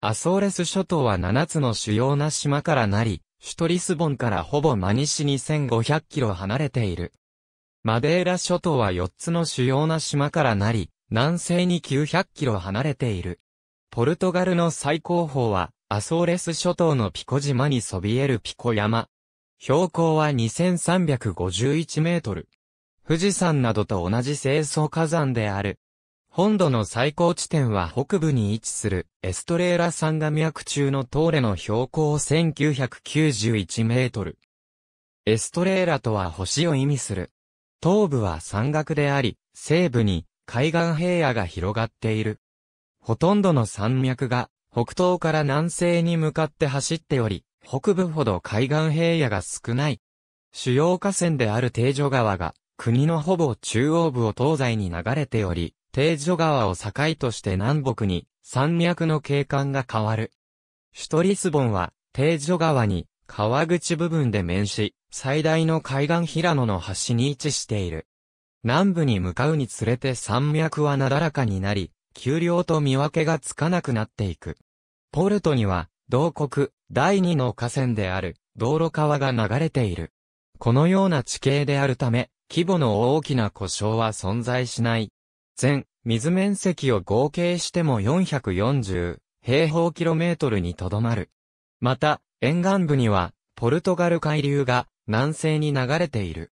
アソーレス諸島はななつの主要な島からなり、首都リスボンからほぼ真西にせんごひゃくキロ離れている。マデーラ諸島はよっつの主要な島からなり、南西にきゅうひゃくキロ離れている。ポルトガルの最高峰は、アソーレス諸島のピコ島にそびえるピコ山。標高はにせんさんびゃくごじゅういちメートル。富士山などと同じ成層火山である。本土の最高地点は北部に位置するエストレーラ山が脈中のトーレの標高せんきゅうひゃくきゅうじゅういちメートル。エストレーラとは星を意味する。東部は山岳であり、西部に海岸平野が広がっている。ほとんどの山脈が北東から南西に向かって走っており、北部ほど海岸平野が少ない。主要河川であるテージョ川が国のほぼ中央部を東西に流れており、テージョ川を境として南北に山脈の景観が変わる。首都リスボンはテージョ川に川口部分で面し、最大の海岸平野の端に位置している。南部に向かうにつれて山脈はなだらかになり、丘陵と見分けがつかなくなっていく。ポルトには同国だいにの河川である道路川が流れている。このような地形であるため、規模の大きな故障は存在しない。全水面積を合計してもよんひゃくよんじゅうへいほうキロメートルにとどまる。また、沿岸部には、ポルトガル海流が南西に流れている。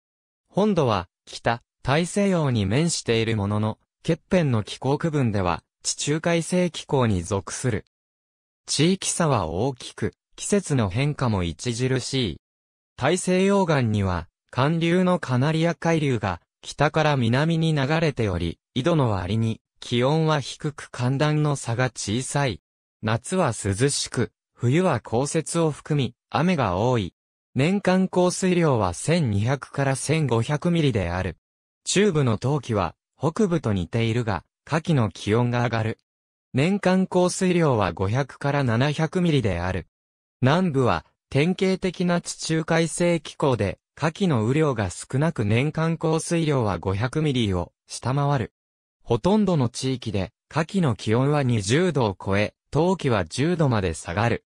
本土は、北、大西洋に面しているものの、ケッペンの気候区分では、地中海性気候に属する。地域差は大きく、季節の変化も著しい。大西洋岸には、寒流のカナリア海流が、北から南に流れており、緯度の割に気温は低く寒暖の差が小さい。夏は涼しく、冬は降雪を含み、雨が多い。年間降水量はせんにひゃくからせんごひゃくミリである。中部の冬季は北部と似ているが、夏季の気温が上がる。年間降水量はごひゃくからななひゃくミリである。南部は典型的な地中海性気候で、夏季の雨量が少なく年間降水量はごひゃくミリを下回る。ほとんどの地域で夏季の気温はにじゅうどを超え、冬季はじゅうどまで下がる。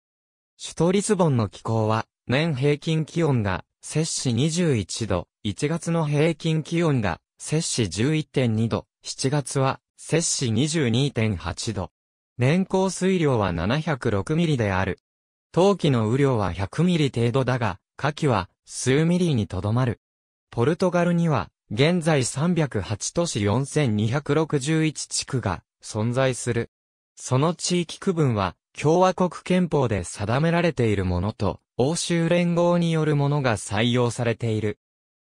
首都リスボンの気候は年平均気温が摂氏にじゅういちど、いちがつの平均気温が摂氏 じゅういってんにど、しちがつは摂氏 にじゅうにてんはちど。年降水量はななひゃくろくミリである。冬季の雨量はひゃくミリ程度だが、夏季は数ミリにとどまる。ポルトガルには、現在さんびゃくはちとしよんせんにひゃくろくじゅういちちくが存在する。その地域区分は、共和国憲法で定められているものと、欧州連合によるものが採用されている。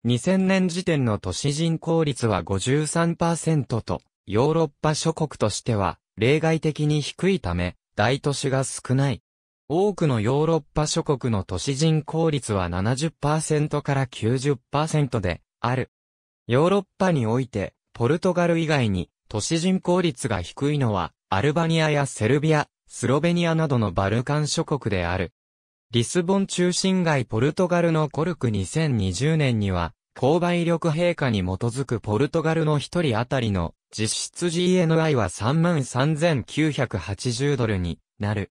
にせんねん時点の都市人口率は ごじゅうさんパーセント と、ヨーロッパ諸国としては、例外的に低いため、大都市が少ない。多くのヨーロッパ諸国の都市人口率は ななじゅっパーセント から きゅうじゅっパーセント である。ヨーロッパにおいて、ポルトガル以外に都市人口率が低いのは、アルバニアやセルビア、スロベニアなどのバルカン諸国である。リスボン中心街ポルトガルのコルクにせんにじゅうねんには、購買力平価に基づくポルトガルのひとり当たりの実質 ジーエヌアイ は さんまんさんぜんきゅうひゃくはちじゅうドルになる。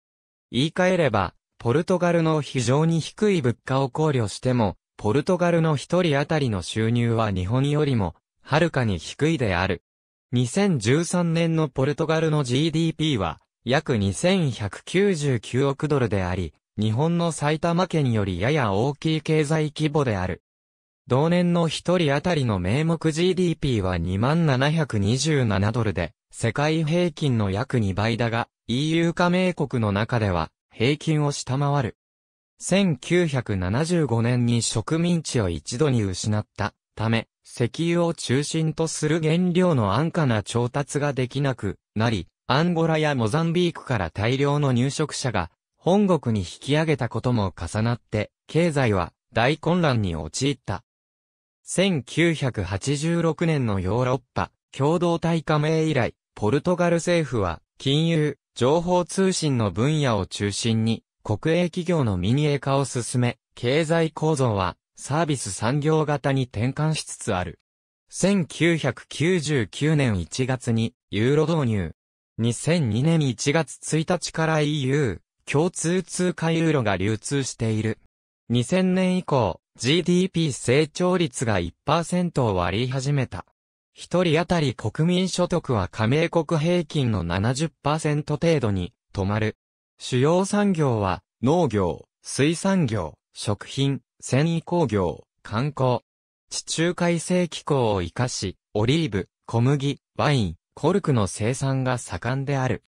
言い換えれば、ポルトガルの非常に低い物価を考慮しても、ポルトガルの一人当たりの収入は日本よりも、はるかに低いである。にせんじゅうさんねんのポルトガルの ジーディーピー は、約にせんひゃくきゅうじゅうきゅうおくドルであり、日本の埼玉県よりやや大きい経済規模である。同年の一人当たりの名目 ジーディーピー はにまんななひゃくにじゅうななドルで、世界平均の約にばいだが、イーユー 加盟国の中では平均を下回る。せんきゅうひゃくななじゅうごねんに植民地を一度に失ったため、石油を中心とする原料の安価な調達ができなくなり、アンゴラやモザンビークから大量の入植者が本国に引き上げたことも重なって、経済は大混乱に陥った。せんきゅうひゃくはちじゅうろくねんのヨーロッパ共同体加盟以来、ポルトガル政府は金融、情報通信の分野を中心に国営企業の民営化を進め、経済構造はサービス産業型に転換しつつある。せんきゅうひゃくきゅうじゅうきゅうねんいちがつにユーロ導入。にせんにねんいちがつついたちから イーユー 共通通貨ユーロが流通している。にせんねん以降、ジーディーピー 成長率が いちパーセント を割り始めた。一人当たり国民所得は加盟国平均の ななじゅっパーセント 程度に止まる。主要産業は農業、水産業、食品、繊維工業、観光。地中海性気候を生かし、オリーブ、小麦、ワイン、コルクの生産が盛んである。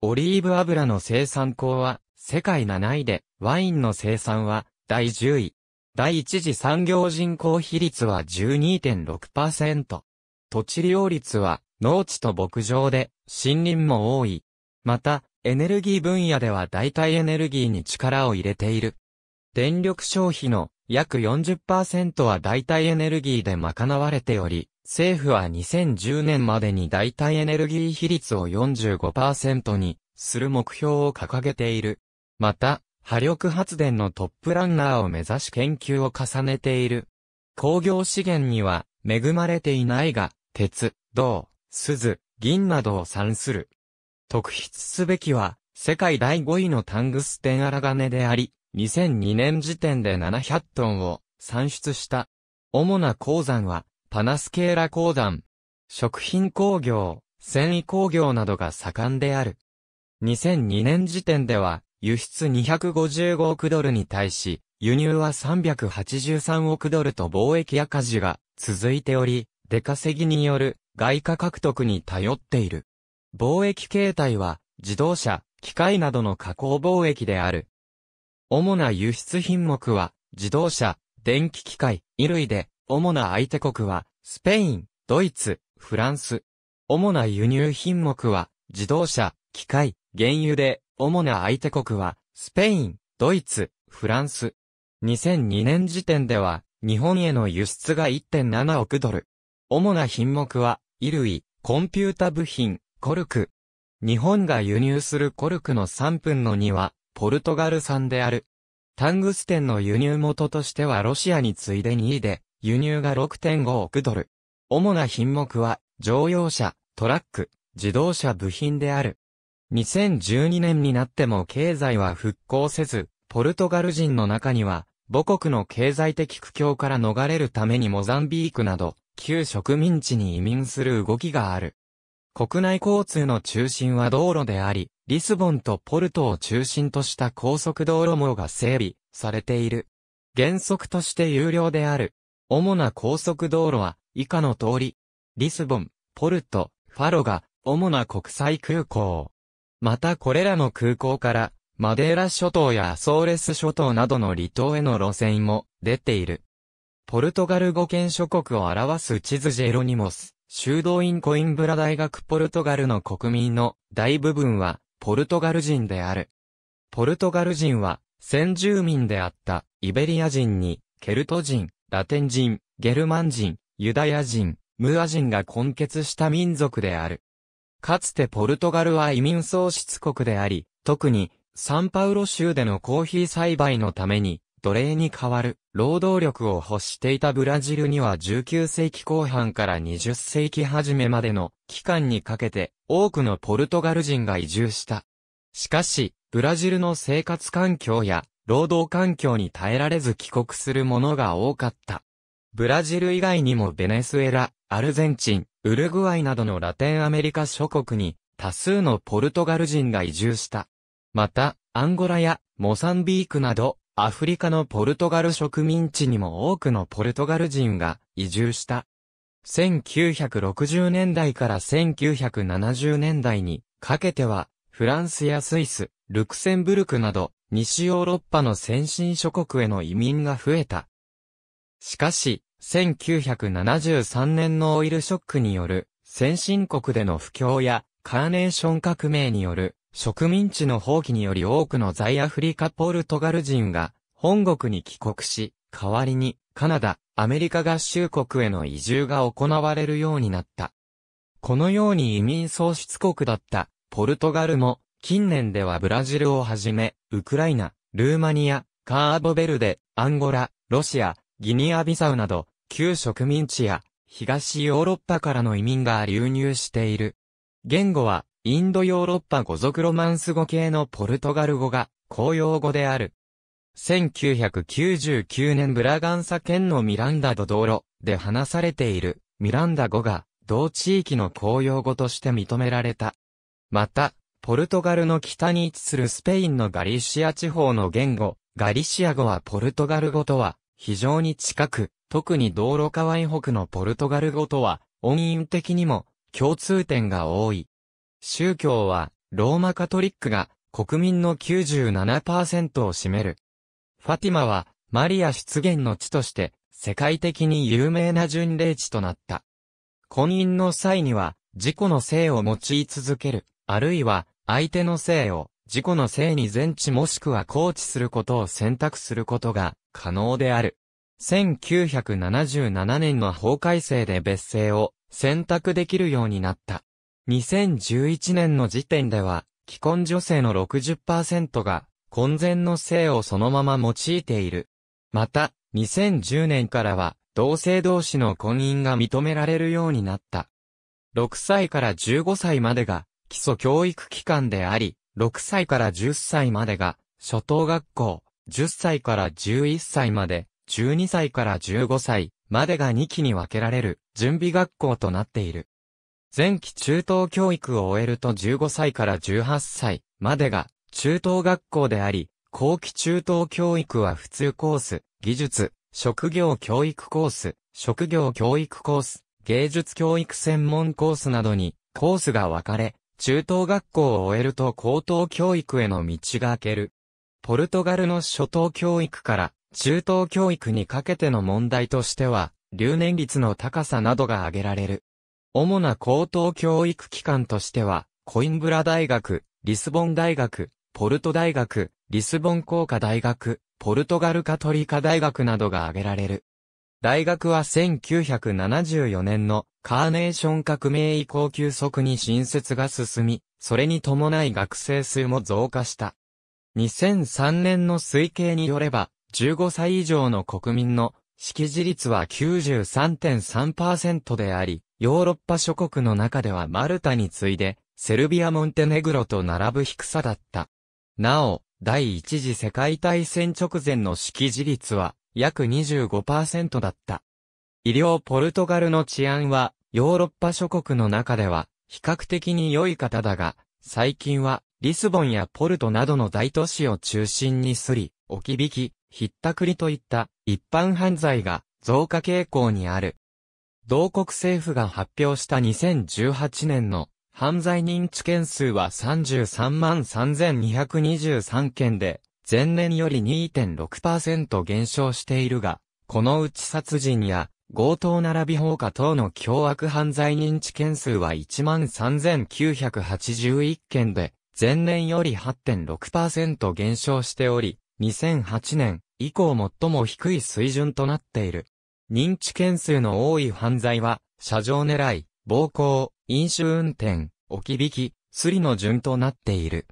オリーブ油の生産高は世界なないで、ワインの生産はだいじゅうい。第一次産業人口比率は じゅうにてんろくパーセント。土地利用率は農地と牧場で森林も多い。また、エネルギー分野では代替エネルギーに力を入れている。電力消費の約 よんじゅっパーセント は代替エネルギーで賄われており、政府はにせんじゅうねんまでに代替エネルギー比率を よんじゅうごパーセント にする目標を掲げている。また、波力発電のトップランナーを目指し研究を重ねている。工業資源には恵まれていないが、鉄、銅、錫、銀などを産する。特筆すべきは、世界だいごいのタングステン荒金であり、にせんにねん時点でななひゃくトンを産出した。主な鉱山は、パナスケーラ鉱山、食品工業、繊維工業などが盛んである。にせんにねん時点では、輸出にひゃくごじゅうごおくドルに対し、輸入はさんびゃくはちじゅうさんおくドルと貿易赤字が続いており、出稼ぎによる外貨獲得に頼っている。貿易形態は自動車、機械などの加工貿易である。主な輸出品目は自動車、電気機械、衣類で、主な相手国はスペイン、ドイツ、フランス。主な輸入品目は自動車、機械、原油で、主な相手国はスペイン、ドイツ、フランス。にせんにねん時点では日本への輸出が いってんななおくドル。主な品目は衣類、コンピュータ部品、コルク。日本が輸入するコルクのさんぶんのにはポルトガル産である。タングステンの輸入元としてはロシアに次いでにいで、輸入が ろくてんごおくドル。主な品目は乗用車、トラック、自動車部品である。にせんじゅうにねんになっても経済は復興せず、ポルトガル人の中には、母国の経済的苦境から逃れるためにモザンビークなど、旧植民地に移民する動きがある。国内交通の中心は道路であり、リスボンとポルトを中心とした高速道路網が整備されている。原則として有料である。主な高速道路は以下の通り、リスボン、ポルト、ファロが主な国際空港。またこれらの空港からマデーラ諸島やアソーレス諸島などの離島への路線も出ている。ポルトガル語圏諸国を表す地図ジェロニモス、修道院コインブラ大学ポルトガルの国民の大部分はポルトガル人である。ポルトガル人は先住民であったイベリア人にケルト人、ラテン人、ゲルマン人、ユダヤ人、ムア人が混血した民族である。かつてポルトガルは移民創出国であり、特にサンパウロ州でのコーヒー栽培のために奴隷に代わる労働力を欲していたブラジルにはじゅうきゅうせいきこうはんからにじゅっせいきはじめまでの期間にかけて多くのポルトガル人が移住した。しかし、ブラジルの生活環境や労働環境に耐えられず帰国する者が多かった。ブラジル以外にもベネズエラ、アルゼンチン、ウルグアイなどのラテンアメリカ諸国に多数のポルトガル人が移住した。また、アンゴラやモザンビークなどアフリカのポルトガル植民地にも多くのポルトガル人が移住した。せんきゅうひゃくろくじゅうねんだいからせんきゅうひゃくななじゅうねんだいにかけては、フランスやスイス、ルクセンブルクなど、西ヨーロッパの先進諸国への移民が増えた。しかし、せんきゅうひゃくななじゅうさんねんのオイルショックによる、先進国での不況や、カーネーション革命による、植民地の放棄により多くの在アフリカポルトガル人が、本国に帰国し、代わりに、カナダ、アメリカ合衆国への移住が行われるようになった。このように移民創出国だった、ポルトガルも、近年ではブラジルをはじめ、ウクライナ、ルーマニア、カーボベルデ、アンゴラ、ロシア、ギニアビサウなど、旧植民地や、東ヨーロッパからの移民が流入している。言語は、インドヨーロッパ語族ロマンス語系のポルトガル語が、公用語である。せんきゅうひゃくきゅうじゅうきゅうねんブラガンサ県のミランダ・ド・ドーロで話されているミランダ語が同地域の公用語として認められた。また、ポルトガルの北に位置するスペインのガリシア地方の言語、ガリシア語はポルトガル語とは非常に近く、特にドーロ川以北のポルトガル語とは音韻的にも共通点が多い。宗教はローマカトリックが国民の きゅうじゅうななパーセント を占める。ファティマはマリア出現の地として世界的に有名な巡礼地となった。婚姻の際には自己の姓を用い続ける、あるいは相手の姓を自己の姓に前置もしくは後置することを選択することが可能である。せんきゅうひゃくななじゅうななねんの法改正で別姓を選択できるようになった。にせんじゅういちねんの時点では既婚女性の ろくじゅっパーセント が婚前の姓をそのまま用いている。また、にせんじゅうねんからは、同性同士の婚姻が認められるようになった。ろくさいからじゅうごさいまでが、基礎教育機関であり、ろくさいからじゅっさいまでが、初等学校、じゅっさいからじゅういっさいまで、じゅうにさいからじゅうごさいまでがにきに分けられる、準備学校となっている。前期中等教育を終えるとじゅうごさいからじゅうはっさいまでが、中等学校であり、後期中等教育は普通コース、技術、職業教育コース、職業教育コース、芸術教育専門コースなどにコースが分かれ、中等学校を終えると高等教育への道が開ける。ポルトガルの初等教育から中等教育にかけての問題としては、留年率の高さなどが挙げられる。主な高等教育機関としては、コインブラ大学、リスボン大学、ポルト大学、リスボン工科大学、ポルトガルカトリカ大学などが挙げられる。大学はせんきゅうひゃくななじゅうよねんのカーネーション革命以降急速に新設が進み、それに伴い学生数も増加した。にせんさんねんの推計によれば、じゅうごさい以上の国民の識字率は きゅうじゅうさんてんさんパーセント であり、ヨーロッパ諸国の中ではマルタに次いで、セルビア・モンテネグロと並ぶ低さだった。なお、第一次世界大戦直前の識字率は約 にじゅうごパーセント だった。医療ポルトガルの治安はヨーロッパ諸国の中では比較的に良い方だが、最近はリスボンやポルトなどの大都市を中心にスリ、置き引き、ひったくりといった一般犯罪が増加傾向にある。同国政府が発表したにせんじゅうはちねんの犯罪認知件数は さんじゅうさんまんさんぜんにひゃくにじゅうさん 件で、前年より にてんろくパーセント 減少しているが、このうち殺人や強盗並び放火等の凶悪犯罪認知件数は いちまんさんぜんきゅうひゃくはちじゅういち 件で、前年より はちてんろくパーセント 減少しており、にせんはちねん以降最も低い水準となっている。認知件数の多い犯罪は、車上狙い、暴行、飲酒運転、置き引き、スリの順となっている。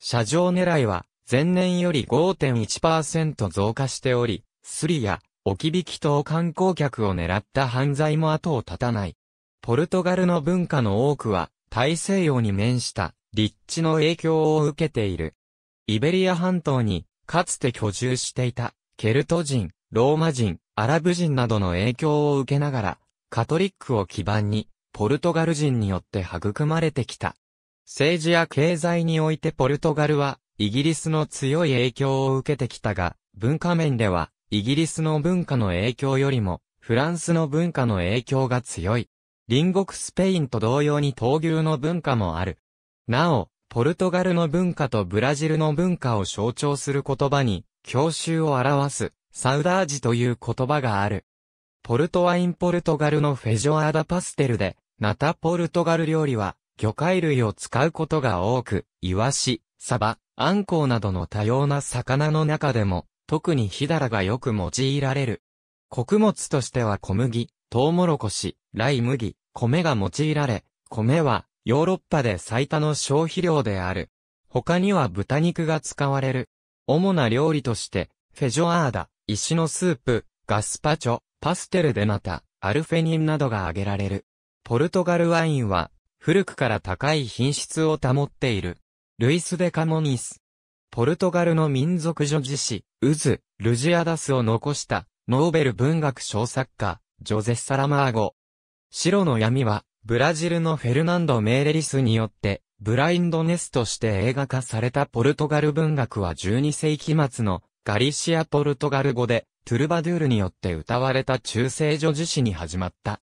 車上狙いは前年より ごてんいちパーセント 増加しており、スリや置き引き等観光客を狙った犯罪も後を絶たない。ポルトガルの文化の多くは大西洋に面した立地の影響を受けている。イベリア半島にかつて居住していたケルト人、ローマ人、アラブ人などの影響を受けながらカトリックを基盤にポルトガル人によって育まれてきた。政治や経済においてポルトガルはイギリスの強い影響を受けてきたが、文化面ではイギリスの文化の影響よりもフランスの文化の影響が強い。隣国スペインと同様に闘牛の文化もある。なお、ポルトガルの文化とブラジルの文化を象徴する言葉に、郷愁を表す、サウダージという言葉がある。ポルトワインポルトガルのフェジョアーダパステルで、ナタポルトガル料理は、魚介類を使うことが多く、イワシ、サバ、アンコウなどの多様な魚の中でも、特にヒダラがよく用いられる。穀物としては小麦、トウモロコシ、ライ麦、米が用いられ、米はヨーロッパで最多の消費量である。他には豚肉が使われる。主な料理として、フェジョアーダ、石のスープ、ガスパチョ、パステルデナタ、アルフェニンなどが挙げられる。ポルトガルワインは、古くから高い品質を保っている。ルイス・デ・カモニス。ポルトガルの民族叙事詩、ウズ、ルジアダスを残した、ノーベル文学賞作家、ジョゼ・サラマーゴ。白の闇は、ブラジルのフェルナンド・メーレリスによって、ブラインドネスとして映画化されたポルトガル文学はじゅうに世紀末のガリシア・ポルトガル語で、トゥルバドゥールによって歌われた中世叙事詩に始まった。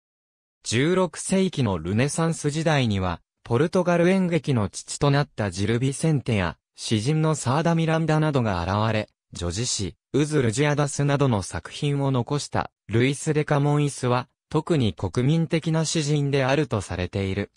じゅうろく世紀のルネサンス時代には、ポルトガル演劇の父となったジル・ビセンテや、詩人のサーダ・ミランダなどが現れ、叙事詩、ウズ・ルジアダスなどの作品を残した、ルイス・デ・カモンイスは、特に国民的な詩人であるとされている。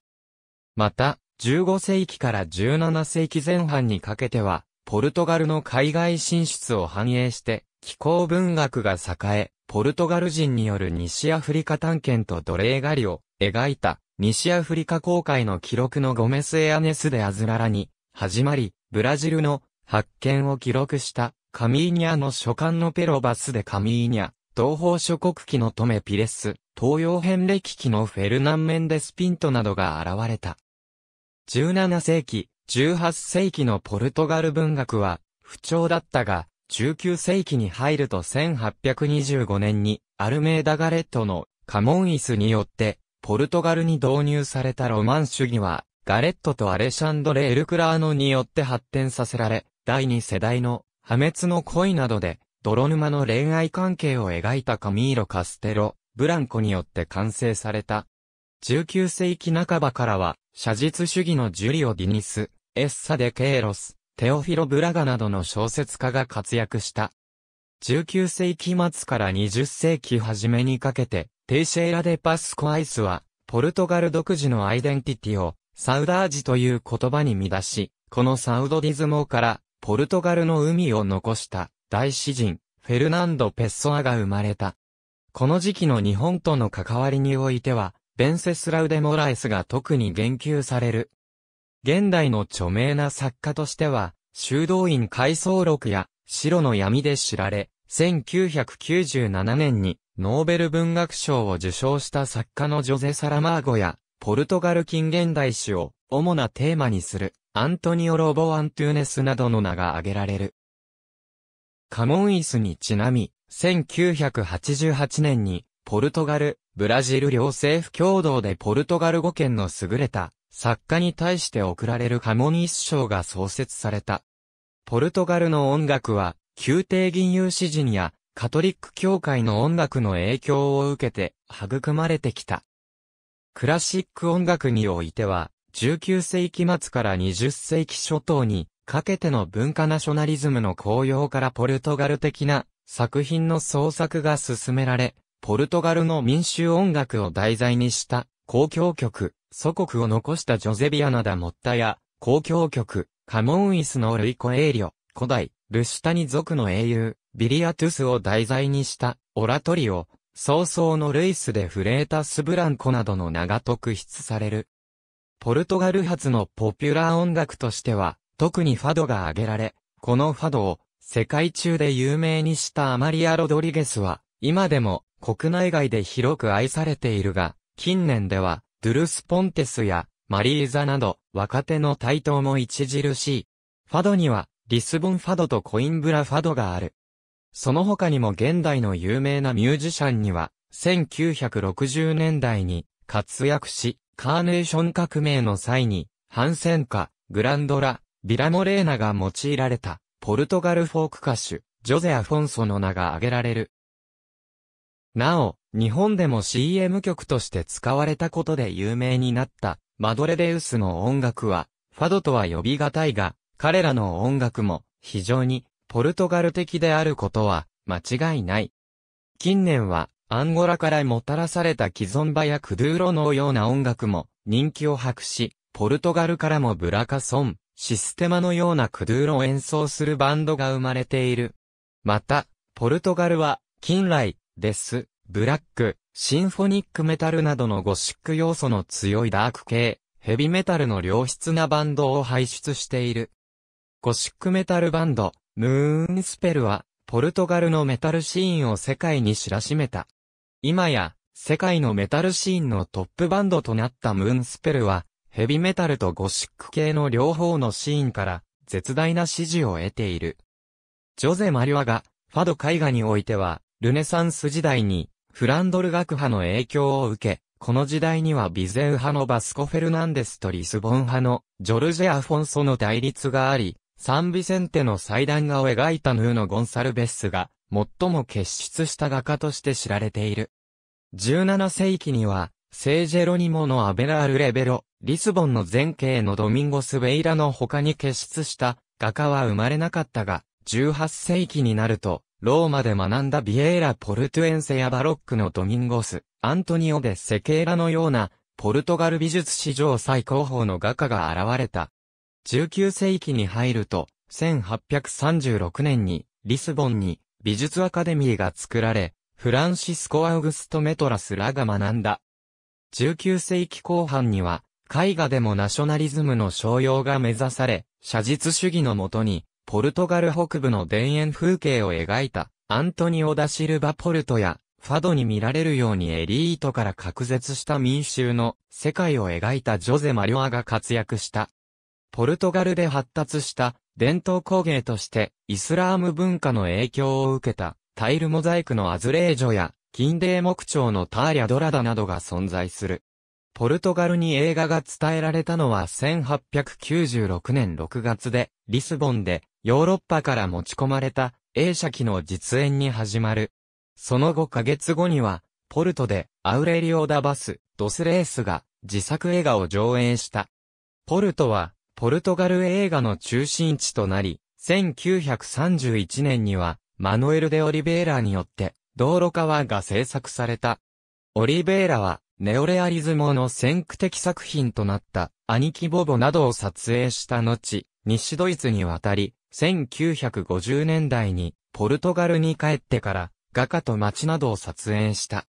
また、じゅうご世紀からじゅうなな世紀前半にかけては、ポルトガルの海外進出を反映して、気候文学が栄え、ポルトガル人による西アフリカ探検と奴隷狩りを描いた西アフリカ航海の記録のゴメス・エアネス・デ・アズララに始まり、ブラジルの発見を記録したカミーニャの書簡のペロバス・デ・カミーニャ、東方諸国記のトメ・ピレス、東洋遍歴記のフェルナン・メンデス・ピントなどが現れた。じゅうなな世紀、じゅうはち世紀のポルトガル文学は不調だったが、じゅうきゅう世紀に入るとせんはっぴゃくにじゅうご年にアルメイダ・ガレットのカモンイスによってポルトガルに導入されたロマン主義はガレットとアレシャンドレ・エルクラーノによって発展させられ第二世代の破滅の恋などで泥沼の恋愛関係を描いたカミーロ・カステロ・ブランコによって完成された。じゅうきゅう世紀半ばからは写実主義のジュリオ・ディニス、エッサ・デ・ケイロス、テオフィロ・ブラガなどの小説家が活躍した。じゅうきゅう世紀末からにじゅう世紀初めにかけて、テイシェイラ・デ・パスコアイスは、ポルトガル独自のアイデンティティを、サウダージという言葉に見出し、このサウドディズモから、ポルトガルの海を残した、大詩人、フェルナンド・ペッソアが生まれた。この時期の日本との関わりにおいては、ベンセスラウ・デ・モラエスが特に言及される。現代の著名な作家としては、修道院回想録や、白の闇で知られ、せんきゅうひゃくきゅうじゅうなな年にノーベル文学賞を受賞した作家のジョゼ・サラマーゴや、ポルトガル近現代史を主なテーマにする、アントニオ・ロボ・アントゥーネスなどの名が挙げられる。カモンイスにちなみ、せんきゅうひゃくはちじゅうはち年に、ポルトガル、ブラジル両政府共同でポルトガル語圏の優れた、作家に対して贈られるカモニス賞が創設された。ポルトガルの音楽は、宮廷吟遊詩人やカトリック教会の音楽の影響を受けて育まれてきた。クラシック音楽においては、じゅうきゅう世紀末からにじゅう世紀初頭にかけての文化ナショナリズムの高揚からポルトガル的な作品の創作が進められ、ポルトガルの民衆音楽を題材にした交響曲、祖国を残したジョゼビアナダ・モッタや、交響曲、カモンイスのルイ・コエーリョ、古代、ルシュタニ族の英雄、ビリアトゥスを題材にした、オラトリオ、葬送のルイス・デ・フレータス・ブランコなどの名が特筆される。ポルトガル発のポピュラー音楽としては、特にファドが挙げられ、このファドを世界中で有名にしたアマリア・ロドリゲスは、今でも国内外で広く愛されているが、近年では、ドゥルス・ポンテスやマリーザなど若手の台頭も著しい。ファドにはリスボンファドとコインブラファドがある。その他にも現代の有名なミュージシャンにはせんきゅうひゃくろくじゅう年代に活躍し、カーネーション革命の際にハンセンカ、グランドラ、ビラモレーナが用いられたポルトガルフォーク歌手ジョゼ・アフォンソの名が挙げられる。なお、日本でも シーエム 曲として使われたことで有名になった、マドレデウスの音楽は、ファドとは呼びがたいが、彼らの音楽も非常にポルトガル的であることは間違いない。近年はアンゴラからもたらされたキゾンバやクドゥーロのような音楽も人気を博し、ポルトガルからもブラカソン、システマのようなクドゥーロを演奏するバンドが生まれている。また、ポルトガルは近来、デス、ブラック、シンフォニックメタルなどのゴシック要素の強いダーク系、ヘビメタルの良質なバンドを輩出している。ゴシックメタルバンド、ムーンスペルは、ポルトガルのメタルシーンを世界に知らしめた。今や、世界のメタルシーンのトップバンドとなったムーンスペルは、ヘビメタルとゴシック系の両方のシーンから、絶大な支持を得ている。ジョゼ・マリュアが、ファド絵画においては、ルネサンス時代に、フランドル学派の影響を受け、この時代にはビゼウ派のバスコ・フェルナンデスとリスボン派のジョルジェ・アフォンソの対立があり、サン・ビセンテの祭壇画を描いたヌーノ・ゴンサルベスが最も傑出した画家として知られている。じゅうななせいきには、聖ジェロニモのアベラール・レベロ、リスボンの前景のドミンゴス・ベイラの他に傑出した画家は生まれなかったが、じゅうはっせいきになると、ローマで学んだビエイラ・ポルトゥエンセやバロックのドミンゴス、アントニオ・デ・セケーラのような、ポルトガル美術史上最高峰の画家が現れた。じゅうきゅうせいきに入ると、せんはっぴゃくさんじゅうろくねんに、リスボンに美術アカデミーが作られ、フランシスコ・アウグスト・メトラスらが学んだ。じゅうきゅうせいきこう半には、絵画でもナショナリズムの昇揚が目指され、写実主義のもとに、ポルトガル北部の田園風景を描いたアントニオ・ダ・シルバ・ポルトやファドに見られるようにエリートから隔絶した民衆の世界を描いたジョゼ・マリョアが活躍した。ポルトガルで発達した伝統工芸としてイスラーム文化の影響を受けたタイルモザイクのアズレージョや金泥木彫のターリャ・ドラダなどが存在する。ポルトガルに映画が伝えられたのはせんはっぴゃくきゅうじゅうろくねんろくがつでリスボンでヨーロッパから持ち込まれた映写機の実演に始まる。そのごかげつごには、ポルトでアウレリオ・ダ・バス・ドスレースが自作映画を上映した。ポルトは、ポルトガル映画の中心地となり、せんきゅうひゃくさんじゅういちねんには、マノエル・デ・オリベイラによって、道路川が制作された。オリベイラは、ネオレアリズムの先駆的作品となった、兄貴ボボなどを撮影した後、西ドイツに渡り、せんきゅうひゃくごじゅうねんだいにポルトガルに帰ってから画家と街などを撮影した。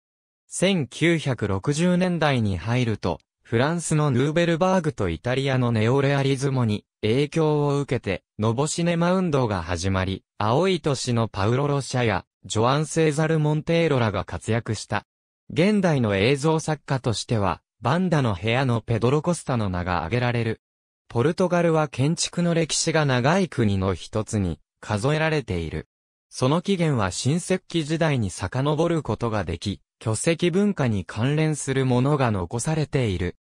せんきゅうひゃくろくじゅうねんだいに入るとフランスのヌーベルバーグとイタリアのネオレアリズムに影響を受けてノボシネマ運動が始まり、青い年のパウロ・ロシャやジョアン・セーザル・モンテーロらが活躍した。現代の映像作家としてはバンダの部屋のペドロ・コスタの名が挙げられる。ポルトガルは建築の歴史が長い国の一つに数えられている。その起源は新石器時代に遡ることができ、巨石文化に関連するものが残されている。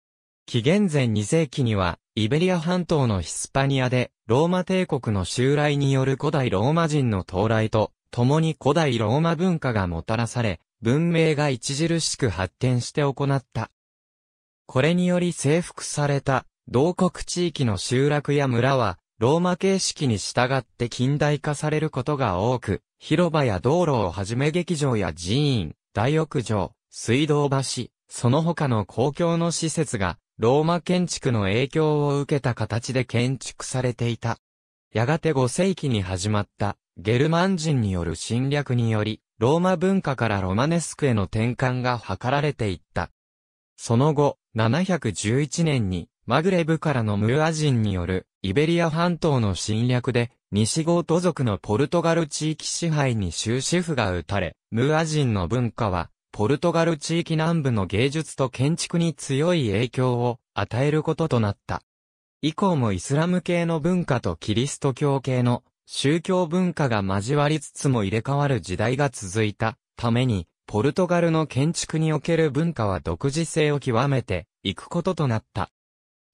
紀元前にせいきには、イベリア半島のヒスパニアで、ローマ帝国の襲来による古代ローマ人の到来と、共に古代ローマ文化がもたらされ、文明が著しく発展して行った。これにより征服された。同国地域の集落や村は、ローマ形式に従って近代化されることが多く、広場や道路をはじめ劇場や寺院、大浴場、水道橋、その他の公共の施設が、ローマ建築の影響を受けた形で建築されていた。やがてごせいきに始まった、ゲルマン人による侵略により、ローマ文化からロマネスクへの転換が図られていった。その後、ななひゃくじゅういちねんに、マグレブからのムーア人によるイベリア半島の侵略で西ゴート族のポルトガル地域支配に終止符が打たれ、ムーア人の文化はポルトガル地域南部の芸術と建築に強い影響を与えることとなった。以降もイスラム系の文化とキリスト教系の宗教文化が交わりつつも入れ替わる時代が続いたために、ポルトガルの建築における文化は独自性を極めていくこととなった。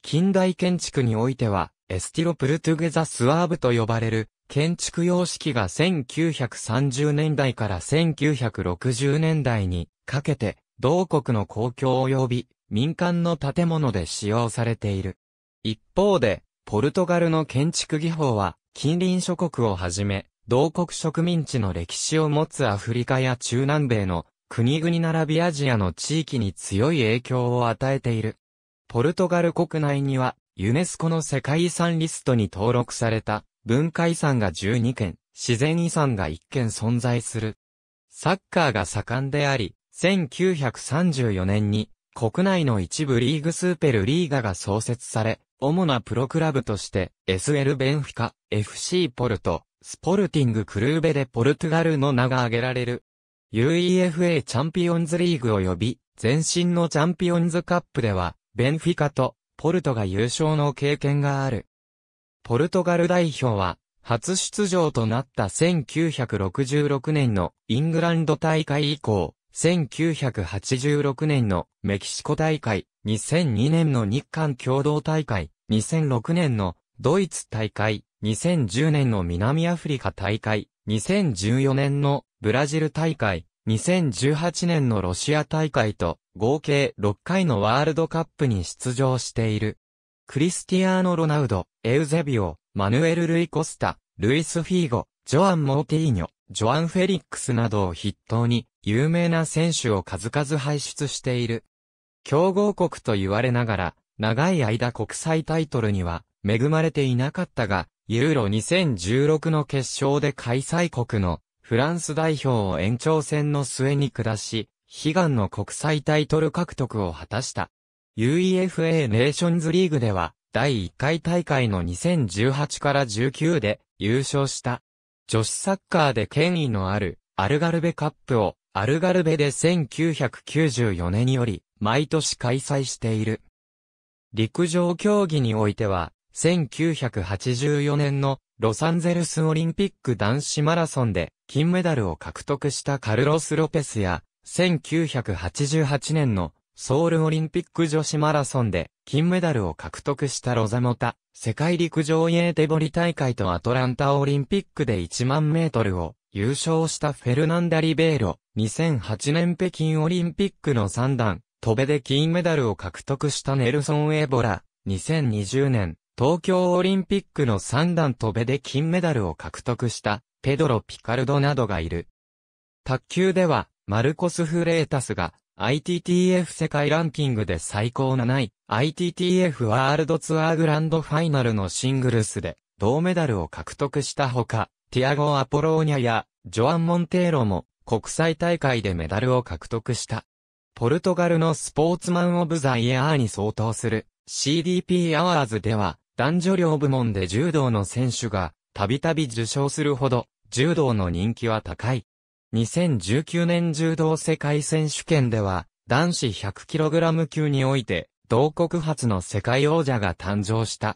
近代建築においては、エスティロ・プルトゥゲザ・スワーブと呼ばれる建築様式がせんきゅうひゃくさんじゅうねんだいからせんきゅうひゃくろくじゅうねんだいにかけて、同国の公共及び民間の建物で使用されている。一方で、ポルトガルの建築技法は、近隣諸国をはじめ、同国植民地の歴史を持つアフリカや中南米の国々並びアジアの地域に強い影響を与えている。ポルトガル国内には、ユネスコの世界遺産リストに登録された文化遺産がじゅうにけん、自然遺産がいっけん存在する。サッカーが盛んであり、せんきゅうひゃくさんじゅうよねんに国内の一部リーグスーペルリーガが創設され、主なプロクラブとして エスエル ベンフィカ、エフシー ポルト、スポルティングクルーベでポルトガルの名が挙げられる。UEFA チャンピオンズリーグ及び前身のチャンピオンズカップでは、ベンフィカとポルトが優勝の経験がある。ポルトガル代表は、初出場となったせんきゅうひゃくろくじゅうろくねんのイングランド大会以降、せんきゅうひゃくはちじゅうろくねんのメキシコ大会、にせんにねんの日韓共同大会、にせんろくねんのドイツ大会、にせんじゅうねんの南アフリカ大会、にせんじゅうよねんのブラジル大会、にせんじゅうはちねんのロシア大会と合計ろっかいのワールドカップに出場している。クリスティアーノ・ロナウド、エウゼビオ、マヌエル・ルイ・コスタ、ルイス・フィーゴ、ジョアン・モーティーニョ、ジョアン・フェリックスなどを筆頭に有名な選手を数々輩出している。強豪国と言われながら長い間国際タイトルには恵まれていなかったが、ユーロにせんじゅうろくの決勝で開催国のフランス代表を延長戦の末に下し、悲願の国際タイトル獲得を果たした。UEFA ネーションズリーグでは、だいいっかい大会のにせんじゅうはちからじゅうきゅうで優勝した。女子サッカーで権威のあるアルガルベカップをアルガルベでせんきゅうひゃくきゅうじゅうよねんより毎年開催している。陸上競技においては、せんきゅうひゃくはちじゅうよねんのロサンゼルスオリンピック男子マラソンで金メダルを獲得したカルロス・ロペスや、せんきゅうひゃくはちじゅうはちねんのソウルオリンピック女子マラソンで金メダルを獲得したロザモタ、世界陸上イエーテボリ大会とアトランタオリンピックでいちまんメートルを優勝したフェルナンダ・リベイロ、にせんはちねん北京オリンピックのさんだん、飛べで金メダルを獲得したネルソン・エボラ、にせんにじゅうねん、東京オリンピックのさんだん飛べで金メダルを獲得した、ペドロ・ピカルドなどがいる。卓球では、マルコス・フレータスが、アイティーティーエフ 世界ランキングで最高なない、アイティーティーエフ ワールドツアーグランドファイナルのシングルスで、銅メダルを獲得したほか、ティアゴ・アポローニャや、ジョアン・モンテーロも、国際大会でメダルを獲得した。ポルトガルのスポーツマン・オブ・ザ・イヤーに相当する、シーディーピー アワーズでは、男女両部門で柔道の選手がたびたび受賞するほど柔道の人気は高い。にせんじゅうきゅうねん柔道世界選手権では男子 ひゃくキログラム 級において同国初の世界王者が誕生した。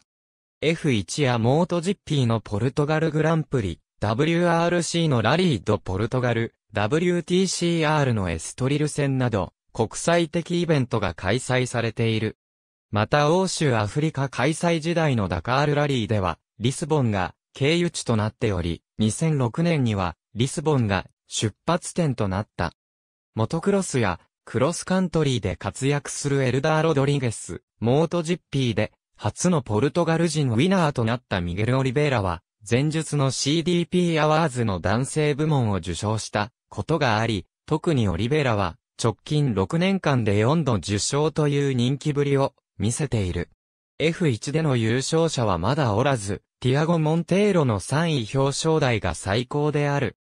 エフワン やモートジッピーのポルトガルグランプリ、ダブリューアールシー のラリー・ド・ポルトガル、ダブリューティーシーアール のエストリル戦など国際的イベントが開催されている。また欧州アフリカ開催時代のダカールラリーでは、リスボンが経由地となっており、にせんろくねんにはリスボンが出発点となった。モトクロスやクロスカントリーで活躍するエルダー・ロドリゲス、モートジッピーで初のポルトガル人ウィナーとなったミゲル・オリベイラは、前述の シーディーピー アワーズの男性部門を受賞したことがあり、特にオリベイラは直近ろくねんかんでよんど受賞という人気ぶりを見せている。エフワン での優勝者はまだおらず、ティアゴ・モンテーロのさんい表彰台が最高である。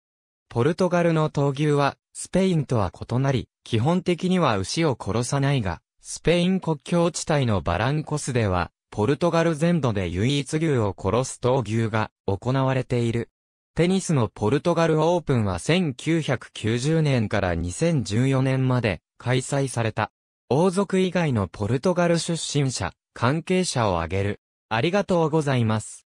ポルトガルの闘牛は、スペインとは異なり、基本的には牛を殺さないが、スペイン国境地帯のバランコスでは、ポルトガル全土で唯一牛を殺す闘牛が行われている。テニスのポルトガルオープンはせんきゅうひゃくきゅうじゅうねんからにせんじゅうよねんまで開催された。王族以外のポルトガル出身者、関係者を挙げる。ありがとうございます。